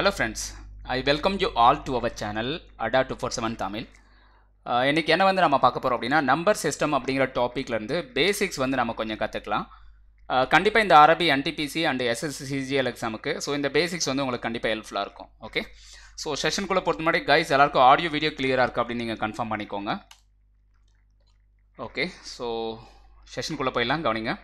Hello friends, I welcome you all to our channel Adda 247 Tamil. இன்னைக்கு என்ன வந்து நாம பார்க்க போறோம் அப்படினா நம்பர் சிஸ்டம் அப்படிங்கற டாபிக்ல இருந்து பேசிக்ஸ் வந்து நாம கொஞ்சம் கத்துக்கலாம். கண்டிப்பா இந்த அரபி NTPC and SSC CGL எக்ஸாமுக்கு சோ இந்த பேசிக்ஸ் வந்து உங்களுக்கு கண்டிப்பா ஹெல்ப்ஃபுல்லா இருக்கும். ஓகே. சோ செஷன் குள்ள போறது முன்னாடி गाइस எல்லாருக்கும் ஆடியோ வீடியோ கிளியரா இருக்கா அப்படி நீங்க கன்ஃபார்ம் பண்ணிக்கோங்க. ஓகே. சோ செஷன் குள்ள போய்லாம் கவனிங்க.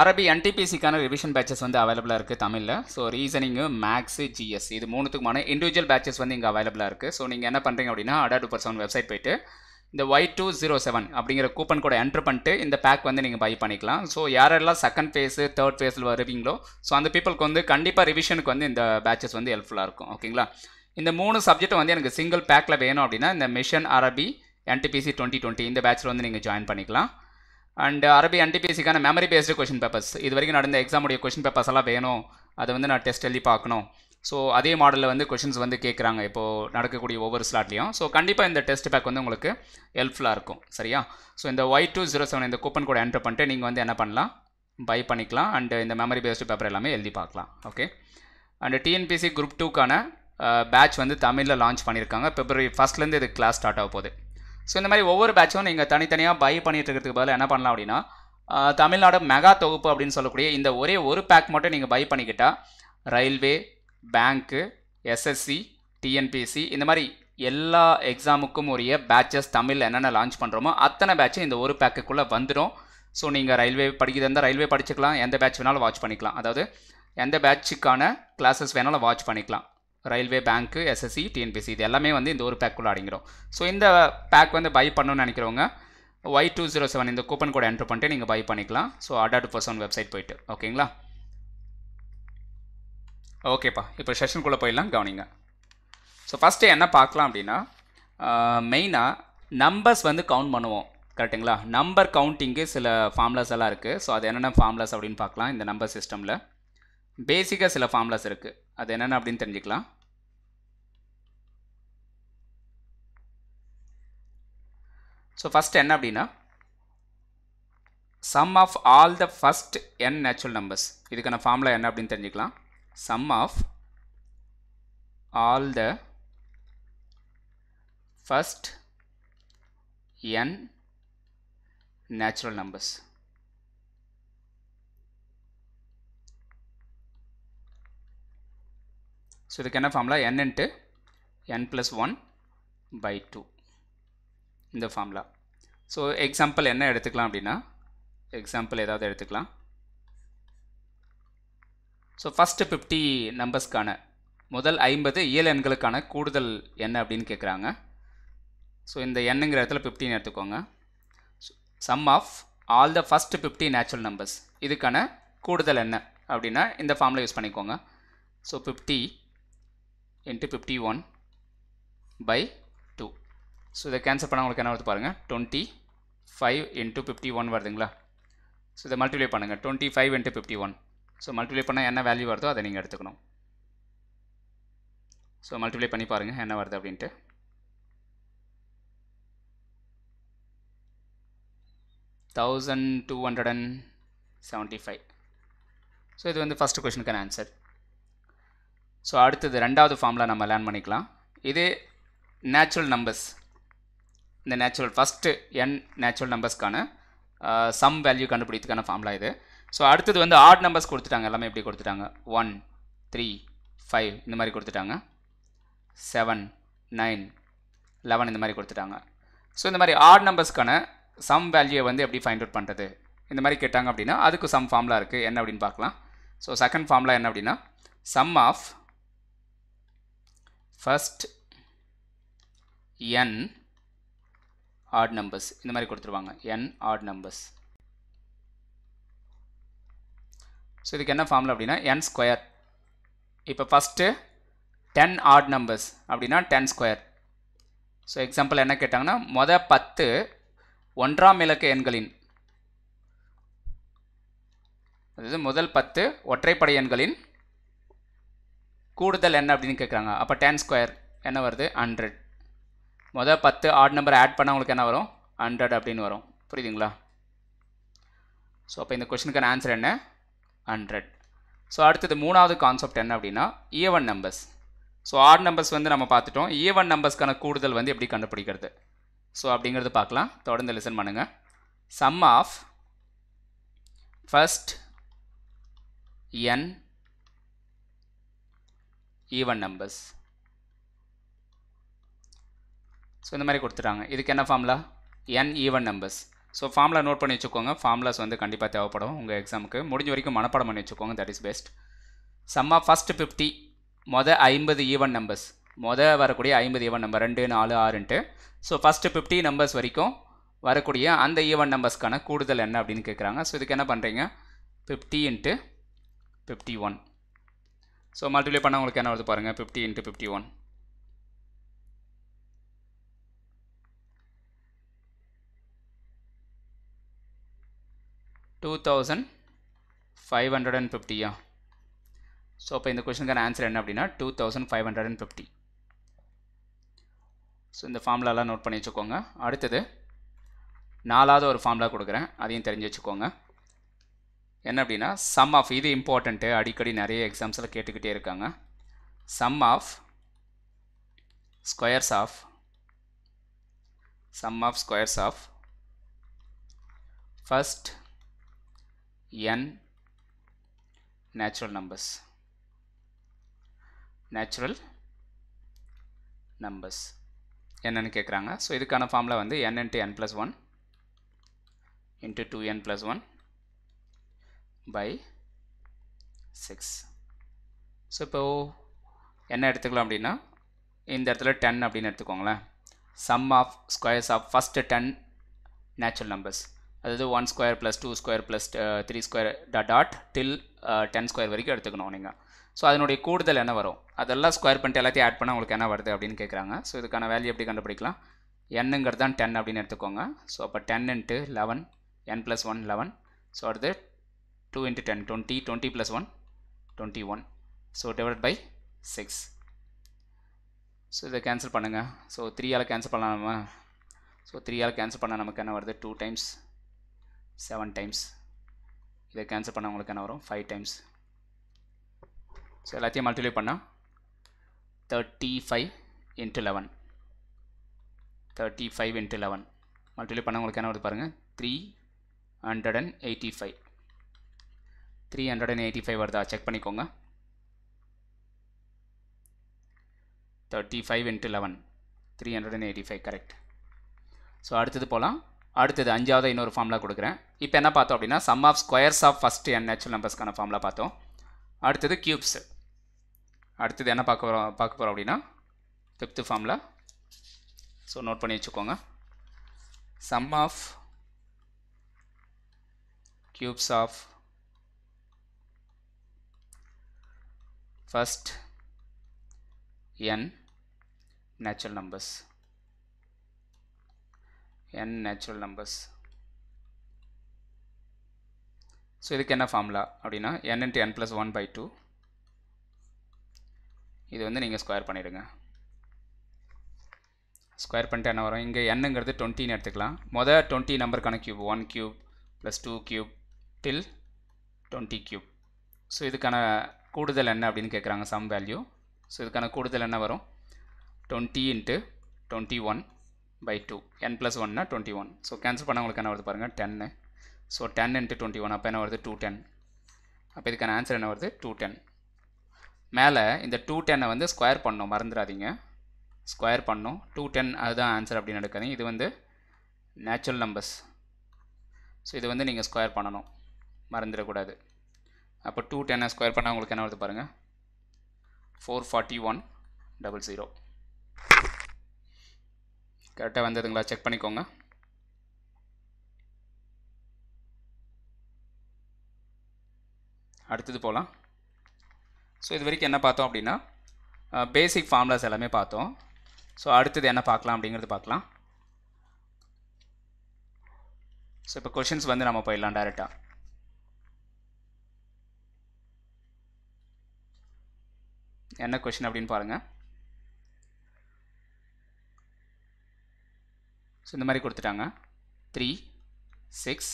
அரபி NTPC கான ரிவிஷன் பேட்சஸ் வந்து அவேலபிளா இருக்கு தமிழ்ல. சோ ரீசனிங், மேக்ஸ், GST இது மூணுத்துக்குமான இன்டிவிஜுவல் பேட்சஸ் வந்து இங்க அவேலபிளா இருக்கு. சோ நீங்க என்ன பண்றீங்க அப்படினா Adda 247 வெப்சைட் போய்ட்டு இந்த Y207 அப்படிங்கற கூப்பன் கோட் என்டர் பண்ணிட்டு இந்த பேக் வந்து நீங்க பை பண்ணிக்கலாம். சோ யாரெல்லாம் செகண்ட் ஃபேஸ், தேர்ட் ஃபேஸ்ல வருவீங்களோ சோ அந்த பீப்பிள்க்கு வந்து கண்டிப்பா ரிவிஷனுக்கு வந்து இந்த பேட்சஸ் வந்து ஹெல்ப்ஃபுல்லா இருக்கும். ஓகேங்களா? இந்த மூணு சப்ஜெக்ட் வந்து எனக்கு சிங்கிள் பேக்ல வேணும் அப்படினா இந்த மிஷன் அரபி NTPC 2020 இந்த பேட்ச்ல வந்து நீங்க ஜாயின் பண்ணிக்கலாம். And அரபி NTPC கான memory based question papers இது வரைக்கும் நடந்த எக்ஸாம் உடைய क्वेश्चन papers எல்லாம் வேணும். அது வந்து நான் டெஸ்ட் எழுதி பார்க்கணும். சோ அதே மாடல்ல வந்து क्वेश्चंस வந்து கேக்குறாங்க இப்போ நடக்கக்கூடிய ஒவ்வொரு ஸ்லாட்லயும். சோ கண்டிப்பா இந்த டெஸ்ட் பேக் வந்து உங்களுக்கு ஹெல்ப்ஃபுல்லா இருக்கும். சரியா? சோ இந்த Y207 இந்த கூப்பன் கோட் என்டர் பண்ணிட்டு நீங்க வந்து என்ன பண்ணலாம்? பை பண்ணிக்கலாம் and இந்த memory based paper எல்லாமே எழுதி பார்க்கலாம். ஓகே. And TNPC group 2 கான batch வந்து தமிழ்ல லான்ச் பண்ணிருக்காங்க. February 1st ல இருந்து இது கிளாஸ் ஸ்டார்ட் ஆக போகுது. சோ இந்த மாதிரி ஒவ்வொரு பேட்சும் நீங்க தனித்தனியா பை பண்ணிட்டு இருக்கிறதுக்கு பதிலா என்ன பண்ணலாம் அப்படினா தமிழ்நாடு மெகா தொகுப்பு அப்படினு சொல்லக்கூடிய இந்த ஒரே ஒரு பேக் மட்டும் நீங்க பை பண்ணிக்கிட்டா ரயில்வே, பேங்க், SSC, TNPC இந்த மாதிரி எல்லா எக்ஸாமுக்கும் உரிய பேட்சஸ் தமிழ்ல என்னென்ன லான்ச் பண்றோமோ அத்தனை பேட்சும் இந்த ஒரு பேக்குக்குள்ள வந்துரும். சோ நீங்க ரயில்வே படிக்கிறதா ரயில்வே படிச்சுக்கலாம், எந்த பேட்ச் வேணாலும் வாட்ச் பண்ணிக்கலாம். அதாவது எந்த பேட்சுக்கான கிளாसेस வேணாலும் வாட்ச் பண்ணிக்கலாம். ரயில்வே, பேங்க், SSC, TNPC இது எல்லாமே வந்து இந்த ஒரு பேக் குள்ள அடங்கிறோம். சோ இந்த பேக் வந்து பை பண்ணனும்னு நினைக்கிறவங்க Y207 இந்த கூப்பன் கோட் என்டர் பண்ணிட்டு நீங்க பை பண்ணிக்கலாம். சோ Adda 247 வெப்சைட் போய்ட்டு. ஓகேங்களா? ஓகேப்பா. இப்போ செஷன் குள்ள போய்லாம் கவனிங்க. சோ ஃபர்ஸ்ட் என்ன பார்க்கலாம் அப்படினா மெயினா நம்பர்ஸ் வந்து கவுண்ட் பண்ணுவோம். கரெக்ட்டுங்களா? நம்பர் கவுண்டிங்க்கு சில ஃபார்முலாஸ் எல்லாம் இருக்கு. சோ அது என்னென்ன ஃபார்முலாஸ் அப்படினு பார்க்கலாம். இந்த நம்பர் சிஸ்டம்ல பேசிக்கா சில ஃபார்முலாஸ் இருக்கு. அது என்னென்ன அப்படினு தெரிஞ்சிக்கலாம். சோ ஃபர்ஸ்ட் என்ன அப்படினா sum of all the first n natural numbers இதுக்கான ஃபார்முலா என்ன அப்படினு தெரிஞ்சிக்கலாம். sum of all the first n natural numbers. So இதுக்கு என்ன formula n into n plus 1 by 2 இந்த ஃபார்முலா. ஸோ எக்ஸாம்பிள் என்ன எடுத்துக்கலாம் அப்படின்னா எக்ஸாம்பிள் ஏதாவது எடுத்துக்கலாம். ஸோ ஃபஸ்ட்டு 50 நம்பர்ஸ்க்கான முதல் 50 இயல் எண்களுக்கான கூடுதல் என்ன அப்படின்னு கேட்குறாங்க. ஸோ இந்த எண்ணுங்கிற இடத்துல 50 எடுத்துக்கோங்க. Sum of all the first 50 natural numbers இதுக்கான கூடுதல் என்ன அப்படின்னா இந்த ஃபார்முலா யூஸ் பண்ணிக்கோங்க. So 50 into 51 by 2. ஸோ இதை கேன்சல் பண்ணால் உங்களுக்கு என்ன வருது பாருங்கள். 25 into 51 வருதுங்களா? ஸோ இதை மல்டிப்ளை பண்ணுங்கள். 25 into 51. ஸோ மல்டிப்ளை பண்ணால் என்ன வேல்யூ வருதோ அதை நீங்கள் எடுத்துக்கணும். ஸோ மல்டிப்ளை பண்ணி பாருங்கள் என்ன வருது அப்படின்ட்டு. $1275. ஸோ இது வந்து ஃபஸ்ட்டு கொஸ்டினுக்கான ஆன்சர். ஸோ அடுத்தது ரெண்டாவது ஃபார்முலா நம்ம லேர்ன் பண்ணிக்கலாம். இது நேச்சுரல் நம்பர்ஸ் இந்த நேச்சுரல் ஃபஸ்ட்டு என் நேச்சுரல் நம்பர்ஸ்க்கான சம் வேல்யூ கண்டுபிடிக்கிறதுக்கான ஃபார்முலா இது. ஸோ அடுத்தது வந்து ஆட் நம்பர்ஸ் கொடுத்துட்டாங்க. எல்லாமே எப்படி கொடுத்துட்டாங்க? 1, 3, 5 இந்த மாதிரி கொடுத்துட்டாங்க. 7, 9, 11 இந்த மாதிரி கொடுத்துட்டாங்க. ஸோ இந்த மாதிரி ஆட் நம்பர்ஸ்க்கான சம் வேல்யூவை வந்து எப்படி ஃபைண்ட் அவுட் பண்ணுறது இந்த மாதிரி கேட்டாங்க அப்படின்னா அதுக்கு சம் ஃபார்முலா இருக்குது. என்ன அப்படின்னு பார்க்கலாம். ஸோ செகண்ட் ஃபார்முலா என்ன அப்படின்னா sum of first n odd numbers இந்த மாதிரி கொடுத்துருவாங்க. n odd numbers. ஸோ இதுக்கு என்ன ஃபார்முலா அப்படின்னா n square. இப்போ ஃபஸ்ட்டு 10 odd numbers அப்படின்னா 10 square. ஸோ எக்ஸாம்பிள் என்ன கேட்டாங்கன்னா மொதல் 10 ஒன்றாம் இலக்க எண்களின் அதாவது முதல் 10 ஒற்றைப்படை எண்களின் கூடுதல் என்ன அப்படின்னு கேட்குறாங்க. அப்போ 10 square என்ன வருது? 100. மொதல் 10 ஆட் நம்பர் ஆட் பண்ணால் உங்களுக்கு என்ன வரும்? 100 அப்படின்னு வரும். புரியுதுங்களா? ஸோ அப்போ இந்த கொஸ்டினுக்கான ஆன்சர் என்ன? 100. ஸோ அடுத்தது மூணாவது கான்செப்ட் என்ன அப்படின்னா even numbers. So odd numbers வந்து நம்ம பார்த்துட்டோம். even numbersக்கான கூடுதல் வந்து எப்படி கண்டுபிடிக்கிறது? So அப்படிங்கறது பார்க்கலாம். தொடர்ந்து லிசன் பண்ணுங்க. Sum of first n even numbers. So இந்த மாதிரி கொடுத்துறாங்க. இதுக்கு என்ன formula? n even numbers. So formula note பண்ணி வெச்சுக்கோங்க. ஃபார்முலாஸ் வந்து கண்டிப்பா தேவைப்படும் உங்க எக்ஸாமுக்கு. முடிஞ்ச வரைக்கும் மனப்பாடம் பண்ணி வெச்சுக்கோங்க. That is best. Sum of first 50 மொதல் 50 ஈவன் நம்பர்ஸ், மொதல் வரக்கூடிய 50 ஈவன் நம்பர் 2, 4, 6ன்ட்டு. ஸோ ஃபஸ்ட்டு 50 நம்பர்ஸ் வரைக்கும் வரக்கூடிய அந்த ஈவன் நம்பர்ஸ்க்கான கூடுதல் என்ன அப்படின்னு கேட்குறாங்க. ஸோ இதுக்கு என்ன பண்ணுறீங்க? 50 into 51. ஸோ மல்டிப்ளை பண்ண உங்களுக்கு என்ன வருது பாருங்கள். 50 into 51. So இப்போ இந்த क्वेश्चनக்கான ஆன்சர் என்ன அப்படினா 2550. சோ இந்த ஃபார்முலாலாம் நோட் பண்ணி வெச்சுக்கோங்க. அடுத்து நாலாவது ஒரு ஃபார்முலா கொடுக்கிறேன், அதையும் தெரிஞ்சு வெச்சுக்கோங்க. என்ன அப்படினா sum of, இது இம்பார்ட்டன்ட், அடிக்கடி நிறைய एग्जाम्सல கேட்டுக்கிட்டே இருக்காங்க. sum of squares of first n natural numbers என்னன்னு கேட்குறாங்க. ஸோ இதுக்கான ஃபார்முலா வந்து n into n plus 1 into 2n plus 1 by 6. So இப்போது என்ன எடுத்துக்கலாம் அப்படின்னா இந்த இடத்துல 10 அப்படின்னு எடுத்துக்கோங்களேன். sum of squares of first 10 natural numbers, அதாவது 1 square plus 2 square plus 3 square dot dot till 10 square வரைக்கும் எடுத்துக்கணும் நீங்கள். ஸோ அதனுடைய கூடுதல் என்ன வரும் அதெல்லாம் ஸ்கொயர் பண்ணிட்டு எல்லாத்தையும் ஆட் பண்ணால் உங்களுக்கு என்ன வருது அப்படின்னு கேட்குறாங்க. ஸோ இதுக்கான வேல்யூ எப்படி கண்டுபிடிக்கலாம்? என்னங்கிறது தான் 10 அப்படின்னு எடுத்துக்கோங்க. ஸோ அப்போ 10 into 11, n plus 1 11. ஸோ அடுத்து 2 into 10, 20 20 plus 1 21. So divided by 6. So இதை கேன்சல் பண்ணுங்கள். ஸோ 3 கேன்சல் பண்ணலாமா? ஸோ 3 கேன்சல் பண்ணால் நமக்கு என்ன வருது? 2 times 7 times. இதை கேன்சல் பண்ணால் உங்களுக்கு என்ன வரும்? 5 times. ஸோ எல்லாத்தையும் மல்டிப்ளை பண்ணால் 35 into 11. 35 into 11 மல்டிப்ளை பண்ணால் உங்களுக்கு என்ன வருது பாருங்கள்? 385. 385 வருதா? செக் பண்ணிக்கோங்க. 35 into 11, 385, கரெக்ட். ஸோ அடுத்தது போகலாம். அடுத்தது அஞ்சாவது இன்னொரு ஃபார்முலா கொடுக்குறேன். இப்போ என்ன பார்த்தோம் அப்படின்னா sum of squares of first n natural நம்பர்ஸ்க்கான ஃபார்முலா பார்த்தோம். அடுத்தது கியூப்ஸ். அடுத்தது என்ன பார்க்க போகிறோம் அப்படின்னா 5th ஃபார்முலா. ஸோ நோட் பண்ணி வச்சுக்கோங்க. Sum of cubes of first n natural numbers. So இதுக்கு என்ன ஃபார்முலா அப்படின்னா n into n plus 1 by 2. இது வந்து நீங்கள் ஸ்கொயர் பண்ணிடுங்க. ஸ்கொயர் பண்ணிட்டு என்ன வரும்? இங்கே என்னங்கிறது 20ன்னு எடுத்துக்கலாம். மொதல் 20 நம்பருக்கான cube 1 cube plus 2 cube till 20 cube. So இதுக்கான கூடுதல் என்ன அப்படின்னு கேட்குறாங்க, சம் வேல்யூ. ஸோ இதுக்கான கூடுதல் என்ன வரும்? 20 into 21 by 2, n plus 1 னா 21. ஸோ கேன்சல் பண்ண உங்களுக்கு என்ன வருது பாருங்கள்? 10. ஸோ 10 into 21, அப்போ என்ன வருது? 210. அப்போ இதுக்கான ஆன்சர் என்ன வருது? 210. மேலே இந்த 210 வந்து ஸ்கொயர் பண்ணோம், மறந்துடாதீங்க. ஸ்கொயர் பண்ணோம் 210, அதுதான் ஆன்சர் அப்படின்னு எடுக்காதீங்க. இது வந்து நேச்சுரல் நம்பர்ஸ். ஸோ இது வந்து நீங்கள் ஸ்கொயர் பண்ணணும், மறந்துடக்கூடாது. அப்போ 210 ஸ்கொயர் பண்ணால் உங்களுக்கு என்ன வருது பாருங்கள்? 44100. கரெக்டாக வந்ததுங்களா? செக் பண்ணிக்கோங்க. அடுத்தது போகலாம். ஸோ இது வரைக்கும் என்ன பார்த்தோம் அப்படின்னா பேசிக் ஃபார்முலாஸ் எல்லாமே பார்த்தோம். ஸோ அடுத்தது என்ன பார்க்கலாம் அப்படிங்கிறது பார்க்கலாம். ஸோ இப்போ கொஷின்ஸ் வந்து நம்ம போயிடலாம் டைரெக்டாக. என்ன கொஷின் அப்படின்னு பாருங்கள். ஸோ இந்த மாதிரி கொடுத்துட்டாங்க. 3, 6,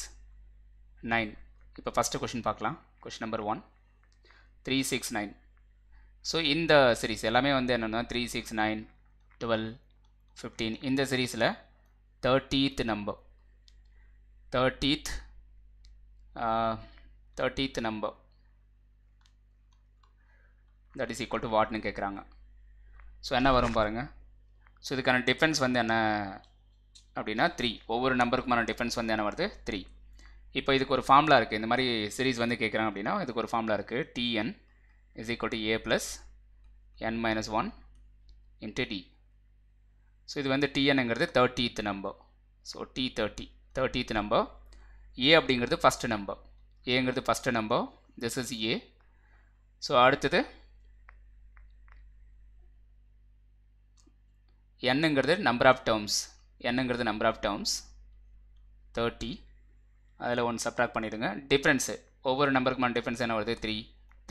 9. இப்போ ஃபஸ்ட்டு கொஷின் பார்க்கலாம். Question number 1, 3, 6, 9. So in the series எல்லாமே வந்து என்னன்னா 3 6 9 12 15 இந்த சீரிஸ்ல 30th number 30th number that is equal to what ன்னு கேக்குறாங்க. So என்ன வரும் பாருங்க. So இதுக்கான டிஃபரன்ஸ் வந்து என்ன அப்படினா 3. ஒவ்வொரு நம்பருக்குமான டிஃபரன்ஸ் வந்து என்ன வருது 3. இப்போ இதுக்கு ஒரு ஃபார்முலா இருக்கு. இந்த மாதிரி சீரிஸ் வந்து கேக்குறாங்க அப்படினா இதுக்கு ஒரு ஃபார்முலா இருக்கு. Tn is equal to a plus n minus 1 into d. So இது வந்து Tn ங்கிறது 30th number. So T30 30th number. A அப்படிங்கிறது first number. A ங்கிறது first number. This is A. So அடுத்து n ங்கிறது number of terms. n ங்கிறது number of terms 30. அதில் ஒன்று subtract பண்ணிடுங்க. Difference ஒவ்வொரு நம்பருக்குமான difference என்ன வருது 3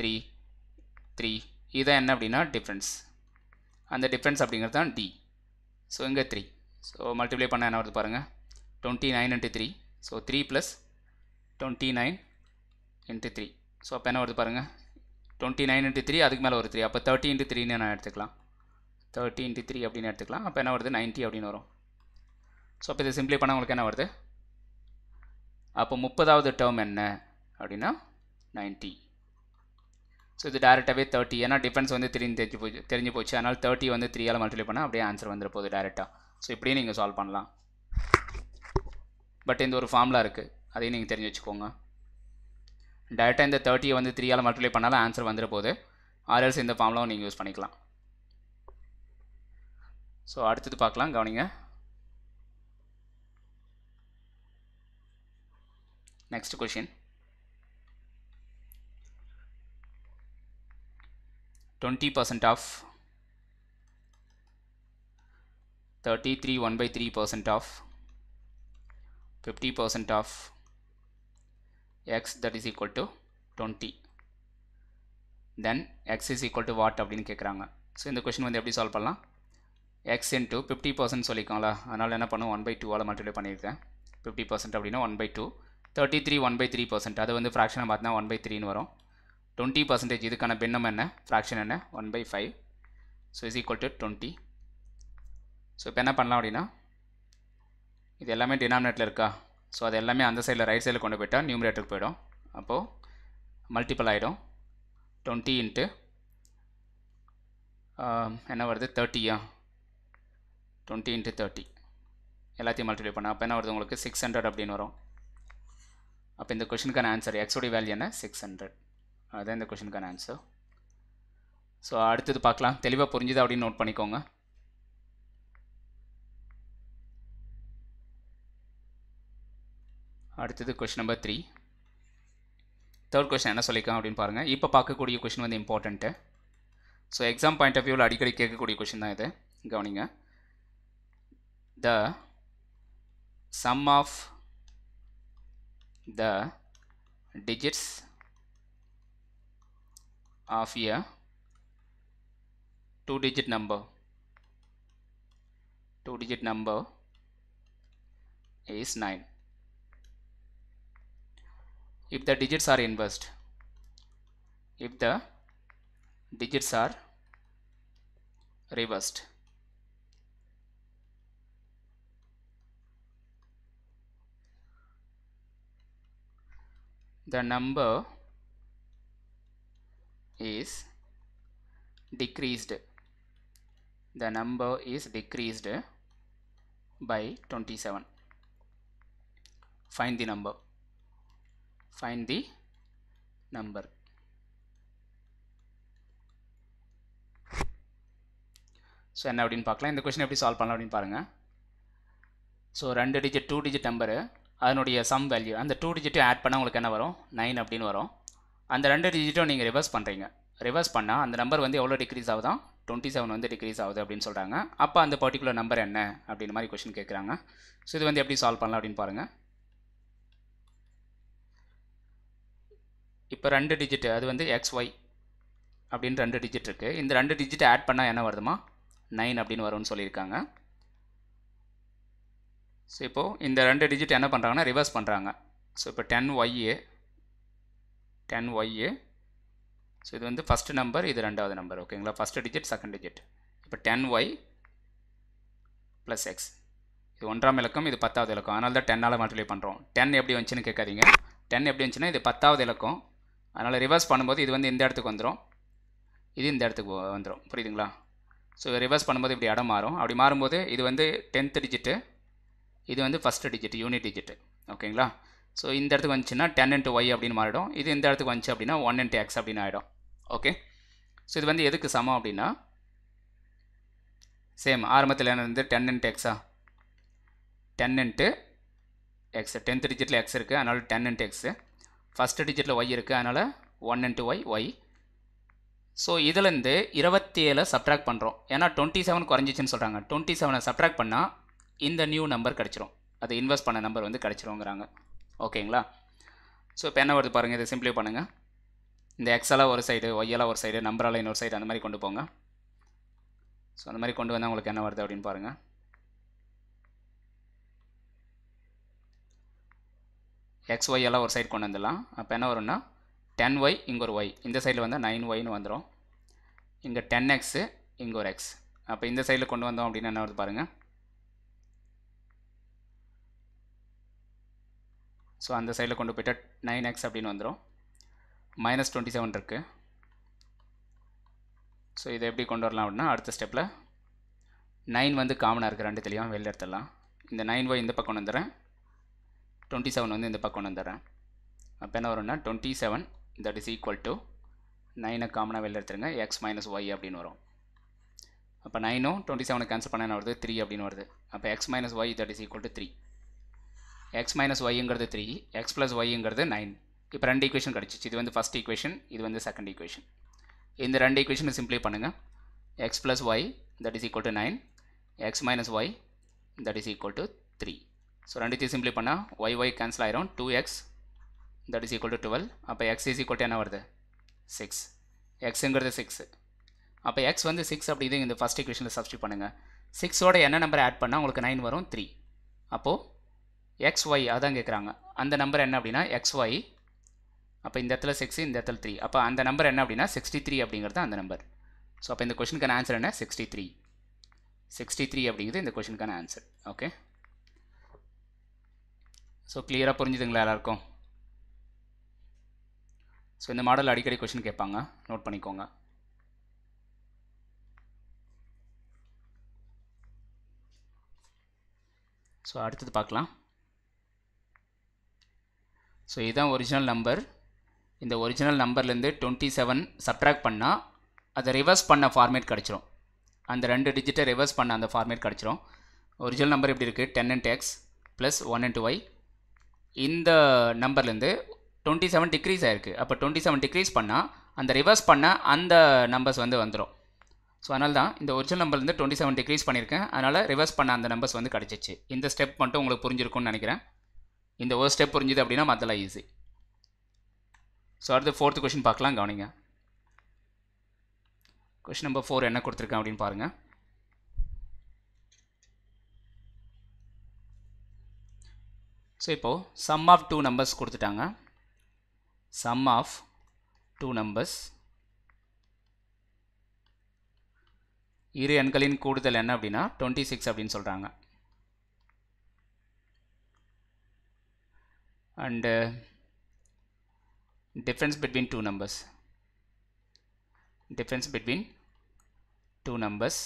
3 3. இதான் என்ன அப்படின்னா difference. அந்த difference அப்படிங்கிறது தான் D. So இங்கே 3. So multiply பண்ண என்ன வருது பாருங்க 29 into 3. So 3 plus 29 into 3. So அப்போ என்ன வருது பாருங்க 29 into 3 அதுக்கு மேலே ஒரு 3. அப்போ 30 into 3 ன்னு நான் எடுத்துக்கலாம். 30 into 3 அப்படின்னு எடுத்துக்கலாம். அப்போ என்ன வருது 90 அப்படின்னு வரும். ஸோ அப்போ இதை சிம்பிளை பண்ணால் உங்களுக்கு என்ன வருது? அப்போ 30வது டேர்ம் என்ன அப்படின்னா 90. ஸோ இது டேரெக்டாகவே 30. ஏன்னா டிஃபரன்ஸ் வந்து 3 தெரிஞ்சு போச்சு. அதனால் 30 வந்து 3ஆல் மல்டிப்ளை பண்ணால் அப்படியே ஆன்சர் வந்துட போகுது டேரெக்டாக. ஸோ இப்படியே நீங்கள் சால்வ் பண்ணலாம். பட் இந்த ஒரு ஃபார்முலா இருக்குது, அதையும் நீங்கள் தெரிஞ்சு வச்சுக்கோங்க. டேரெக்டாக இந்த 30 வந்து 3ஆல் மல்டிப்ளை பண்ணாலும் ஆன்சர் வந்துட போகுது. ஆர்எல்ஸ் இந்த ஃபார்முலாவும் நீங்கள் யூஸ் பண்ணிக்கலாம். ஸோ அடுத்தது பார்க்கலாம், கவனிங்க. Next question 20% of 33 1/3% of 50% of x that is equal to 20, then x is equal to what அப்படின்னு கேட்குறாங்க. ஸோ இந்த கொஷின் வந்து எப்படி சால்வ் பண்ணலாம்? x into 50% சொல்லிக்கோங்களா, அதனால் என்ன பண்ணும் 1/2ஆல் மல்டிப்ளை பண்ணியிருக்கேன். 50% அப்படின்னா 1/2. 33 1/3%, அது வந்து ஃப்ராக்ஷனை பார்த்தா 1/3ன்னு வரும். 20% இதுக்கான பின்னம் என்ன, ஃப்ராக்ஷன் என்ன, 1/5. So is equal to 20. So இப்போ என்ன பண்ணலாம் அப்படின்னா இது எல்லாமே டினாமினேட்டில் இருக்கா, ஸோ அது எல்லாமே அந்த சைடில் ரைட் சைடில் கொண்டு போயிட்டால் நியூமரேட்டருக்கு போயிடும். அப்போது மல்டிபிள் ஆகிடும். 20 இன்ட்டு என்ன வருது 30யா, 20 இன்ட்டு 30 எல்லாத்தையும் மல்டிப்ளை பண்ண அப்போ என்ன வருது உங்களுக்கு 600 அப்படின்னு வரும். அப்போ இந்த கொஷினுக்கான ஆன்சர் எக்ஸோடைய வேல்யூ என்ன 600. அதுதான் இந்த கொஷினுக்கான ஆன்சர். ஸோ அடுத்தது பார்க்கலாம், தெளிவாக புரிஞ்சுது அப்படின்னு நோட் பண்ணிக்கோங்க. அடுத்தது கொஷின் நம்பர் 3. தேர்ட் கொஷின் என்ன சொல்லிக்கலாம் அப்படின்னு பாருங்கள். இப்போ பார்க்கக்கூடிய கொஷின் வந்து important. So exam point of வியூவில் அடிக்கடி கேட்கக்கூடிய கொஷின் தான் இது, கவனிங்க. The sum of the digits of a 2-digit number is 9 if the digits are inversed. If the digits are reversed, the number is decreased. The number is decreased by 27. Find the number. Find the number. So என்ன அப்படின்னு பார்க்கலாம், இந்த question எப்படி solve பண்ணலாம் அப்படின்னு பாருங்க. So 2 digit number அதனுடைய sum value, அந்த 2 digit ஆட் பண்ணால் உங்களுக்கு என்ன வரும் 9 அப்படின்னு வரும். அந்த 2 digit நீங்கள் ரிவர்ஸ் பண்ணுறீங்க. ரிவர்ஸ் பண்ணால் அந்த நம்பர் வந்து எவ்வளோ டிக்ரீஸ் ஆகுதான் 27 வந்து டிக்ரீஸ் ஆகுது அப்படின்னு சொல்கிறாங்க. அப்போ அந்த பர்டிகுலர் நம்பர் என்ன அப்படின்ற மாதிரி கொஸ்டின் கேட்குறாங்க. ஸோ இது வந்து எப்படி சால்வ் பண்ணலாம் அப்படின்னு பாருங்கள். இப்போ 2 digit அது வந்து XY அப்படின்னு 2 digit இருக்குது. இந்த 2 digit ஆட் பண்ணால் என்ன வருதுமா 9 அப்படின்னு வரும்னு சொல்லியிருக்காங்க. ஸோ இப்போது இந்த 2 digit என்ன பண்ணுறாங்கன்னா ரிவர்ஸ் பண்ணுறாங்க. ஸோ இப்போ 10YA So இது வந்து first number, இது இரண்டாவது number. ஓகேங்களா, first digit, second digit. இப்போ 10y plus x. இது ஒன்றாம் இலக்கம், இது பத்தாவது இலக்கம். அதனால தான் 10 ஆல் மல்டிப்ளை பண்ணுறோம். 10 எப்படி வந்துச்சுன்னு கேட்காதீங்க. 10 எப்படி வந்துச்சுன்னா இது பத்தாவது இலக்கம். அதனால் ரிவர்ஸ் பண்ணும்போது இது வந்து இந்த இடத்துக்கு வந்துடும், இது இந்த இடத்துக்கு வந்துடும். புரியுதுங்களா? ஸோ ரிவர்ஸ் பண்ணும்போது இப்படி இடம் மாறும். அப்படி மாறும்போது இது வந்து 10th டிஜிட்டு, இது வந்து ஃபஸ்ட்டு டிஜிட், யூனிட் டிஜிட்டு. ஓகேங்களா? ஸோ இந்த இடத்துக்கு வந்துச்சுன்னா 10 into y அப்படின்னு மாறிடும். இது இந்த இடத்துக்கு வந்துச்சு அப்படின்னா 1 into x அப்படின்னு ஆகிடும். ஓகே, ஸோ இது வந்து எதுக்கு சமம் அப்படின்னா, சேம் ஆரம்பத்தில் என்ன இருந்து 10 into x, 10 into x, 10th டிஜிட்டில் x இருக்குது, அதனால் 10 into x. ஃபஸ்ட்டு டிஜிட்டில் y இருக்குது, அதனால் 1 into y. ஸோ இதிலேருந்து 27 சப்ட்ராக்ட் பண்ணுறோம். ஏன்னா 27 குறைஞ்சிச்சின்னு சொல்கிறாங்க. 27 சப்ட்ராக்ட் பண்ணால் இந்த நியூ நம்பர் கிடச்சிரும், அது இன்வெஸ்ட் பண்ண நம்பர் வந்து கிடச்சிருங்கிறாங்க. ஓகேங்களா? ஸோ இப்போ என்ன வருது பாருங்கள், இதை சிம்பிளை பண்ணுங்கள். இந்த எக்ஸால் ஒரு சைடு, ஒய்யெல்லாம் ஒரு சைடு, நம்பரால் இன்னொரு சைடு, அந்த மாதிரி கொண்டு போங்க. ஸோ அந்த மாதிரி கொண்டு வந்தால் உங்களுக்கு என்ன வருது அப்படின்னு பாருங்கள். XY எல்லாம் ஒரு சைடு கொண்டு வந்துடலாம். அப்போ என்ன வரும்னா 10y, இங்கே ஒரு y, இந்த சைடில் வந்தால் 9yன்னு வந்துடும். இங்கே 10x, இங்கே ஒரு x. அப்போ இந்த சைடில் கொண்டு வந்தோம் அப்படின்னு என்ன வருது பாருங்கள். ஸோ அந்த சைடில் கொண்டு போயிட்டால் 9x அப்படின்னு வந்துடும். -27 இருக்குது. ஸோ இதை எப்படி கொண்டு வரலாம் அப்படின்னா, அடுத்த ஸ்டெப்பில் 9 வந்து காமனாக இருக்குது, ரெண்டு தெரியும், வெளில எடுத்துடலாம். இந்த 9y இந்த பக்கம் வந்துடுறேன், 27 வந்து இந்த பக்கம் வந்துடுறேன். அப்போ என்ன வரும்னா 27 தட் இஸ் ஈக்குவல் டு 9 காமனாக வெளில எடுத்துருங்க, x - y அப்படின்னு வரும். அப்போ 9 ம் 27 கேன்சல் பண்ண என்ன வருது, 3 அப்படின்னு வருது. அப்போ x - y that is equal to 3. x - yங்கிறது 3, x + yங்கிறது 9. இப்போ ரெண்டு ஈக்குவேஷன் கிடச்சிச்சு. இது வந்து ஃபஸ்ட் ஈக்குவேஷன், இது வந்து செகண்ட் ஈக்குவேஷன். இந்த ரெண்டு ஈக்குவேஷனை சிம்பிளை பண்ணுங்கள். x + y that is equal to 9, x - y that is equal to 3. So ரெண்டுத்தையும் சிம்பிளை பண்ணால் y கேன்சல் ஆயிரும், 2x that is equal to 12. அப்போ x இஸ் ஈக்குவல் டு என்ன வருது, 6. xங்கிறது 6. அப்போ x வந்து 6 அப்படி இது இந்த ஃபஸ்ட் ஈக்குவேஷனில் சப்ஸ்டிட் பண்ணுங்கள். 6ஓட என்ன நம்பர் ஆட் பண்ணால் உங்களுக்கு 9 வரும், 3. அப்போது xy அதான் கேட்குறாங்க, அந்த நம்பர் என்ன அப்படின்னா xy. அப்போ இந்த இடத்துல 6, இந்த இடத்துல 3. அப்போ அந்த நம்பர் என்ன அப்படின்னா 63 அப்படிங்கிறது அந்த நம்பர். ஸோ அப்போ இந்த கொஷனுக்கான ஆன்சர் என்ன, 63 அப்படிங்கிறது இந்த கொஷனுக்கான ஆன்சர். ஓகே, ஸோ கிளியராக புரிஞ்சுதுங்களா எல்லாருக்கும்? ஸோ இந்த மாடலில் அடிக்கடி கொஷின் கேட்பாங்க, நோட் பண்ணிக்கோங்க. ஸோ அடுத்தது பார்க்கலாம். ஸோ இதுதான் ஒரிஜினல் நம்பர். இந்த ஒரிஜினல் நம்பர்லேருந்து 27 சப்ட்ராக்ட் பண்ணால் அதை ரிவர்ஸ் பண்ண ஃபார்மேட் கிடச்சிரும். அந்த ரெண்டு டிஜிட்டை ரிவர்ஸ் பண்ண அந்த ஃபார்மேட் கிடச்சிரும். ஒரிஜினல் நம்பர் எப்படி இருக்குது, 10 into x plus 1 into y. இந்த நம்பர்லேருந்து 27 டிக்ரீஸ் ஆகிருக்கு. அப்போ 27 டிக்ரீஸ் பண்ணால் அந்த ரிவர்ஸ் பண்ணால் அந்த நம்பர்ஸ் வந்து வந்துடும். ஸோ அதனால தான் இந்த ஒரிஜினல் நம்பர்லேருந்து 27 டிக்ரீஸ் பண்ணியிருக்கேன், அதனால் ரிவர்ஸ் பண்ண அந்த நம்பர்ஸ் வந்து கிடச்சிச்சு. இந்த ஸ்டெப் மட்டும் உங்களுக்கு புரிஞ்சிருக்கும்னு நினைக்கிறேன். இந்த ஒரு ஸ்டெப் புரிஞ்சுது அப்படின்னா மற்றெல்லாம் ஈஸி. ஸோ அடுத்து 4th கொஷின் பார்க்கலாம், கவனிங்க. கொஷின் நம்பர் 4 என்ன கொடுத்துருக்கேன் அப்படின்னு பாருங்கள். ஸோ இப்போது சம் ஆஃப் 2 நம்பர்ஸ் கொடுத்துட்டாங்க. சம் ஆஃப் 2 நம்பர்ஸ், இரு எண்களின் கூடுதல் என்ன அப்படின்னா 26 அப்படின்னு சொல்கிறாங்க. And difference between two numbers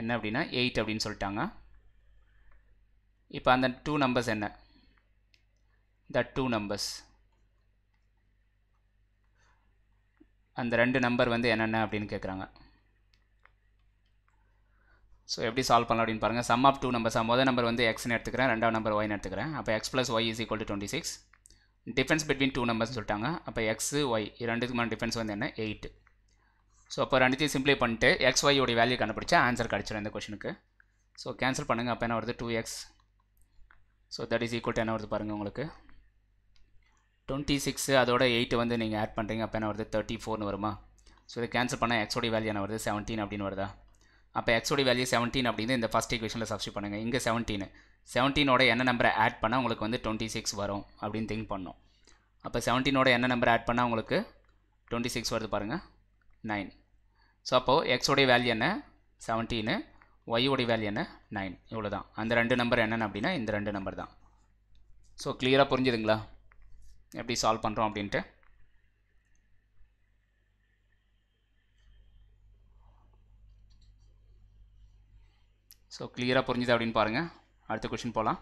என்ன அப்படின்னா 8 அப்படின்னு சொல்லிட்டாங்க. இப்போ அந்த 2 நம்பர்ஸ் என்ன, த 2 நம்பர்ஸ், அந்த ரெண்டு நம்பர் வந்து என்னென்ன அப்படின்னு கேட்குறாங்க. ஸோ எப்படி சால்வ் பண்ணலாம் அப்படின்னு பாருங்கள். சம் ஆஃப் 2 நம்பர்ஸ், முதல் நம்பர் வந்து எக்ஸ்ன்னு எடுத்துக்கிறேன், ரெண்டாவது நம்பர் ஒய்ன்னு எடுத்துக்கிறேன். அப்போ x + y = 26. Difference between 2 numbers சொல்லிட்டாங்க. அப்போ x, y ரெண்டுக்குமான டிஃபரன்ஸ் வந்து என்ன, 8. ஸோ அப்போ ரெண்டுத்தையும் சிம்பிளை பண்ணிட்டு xy வேல்யூ கண்டுபிடிச்சா ஆன்சர் கிடச்சிடும் இந்த கொஷனுக்கு. ஸோ கேன்சல் பண்ணுங்கள். அப்போ என்ன வருது, 2x. So that is equal to என்ன வருது பாருங்கள் உங்களுக்கு, 26. அதோட 8 வந்து நீங்கள் ஆட் பண்ணுறீங்க. அப்போ என்ன வருது, 34ன்னு வருமா. ஸோ இதை கேன்சல் பண்ணால் xோடைய வேல்யூ என்ன வருது, 17 அப்படின்னு வருதா. அப்போ xோடைய வேல்யூ 17 அப்படின்னு இந்த ஃபஸ்ட் ஈக்குவேஷனில் சப்ஸ்டிட் பண்ணுங்கள். இங்கே 17 ஓட என்ன நம்பரை ஆட் பண்ணால் உங்களுக்கு வந்து 26 வரும் அப்படின்னு திங்க் பண்ணோம். அப்போ 17ஓட என்ன நம்பர் ஆட் பண்ணால் உங்களுக்கு 26 வருது பாருங்கள் 9. ஸோ அப்போது எக்ஸோடைய வேல்யூ என்ன 17, ஒய்யோடைய வேல்யூ என்ன 9. இவ்வளோ தான். அந்த ரெண்டு நம்பர் என்னென்ன அப்படின்னா இந்த ரெண்டு நம்பர் தான். ஸோ கிளியராக புரிஞ்சுதுங்களா எப்படி சால்வ் பண்ணுறோம் அப்படின்ட்டு. ஸோ கிளியராக புரிஞ்சுது அப்படின்னு பாருங்கள். அடுத்த கொஷின் போகலாம்.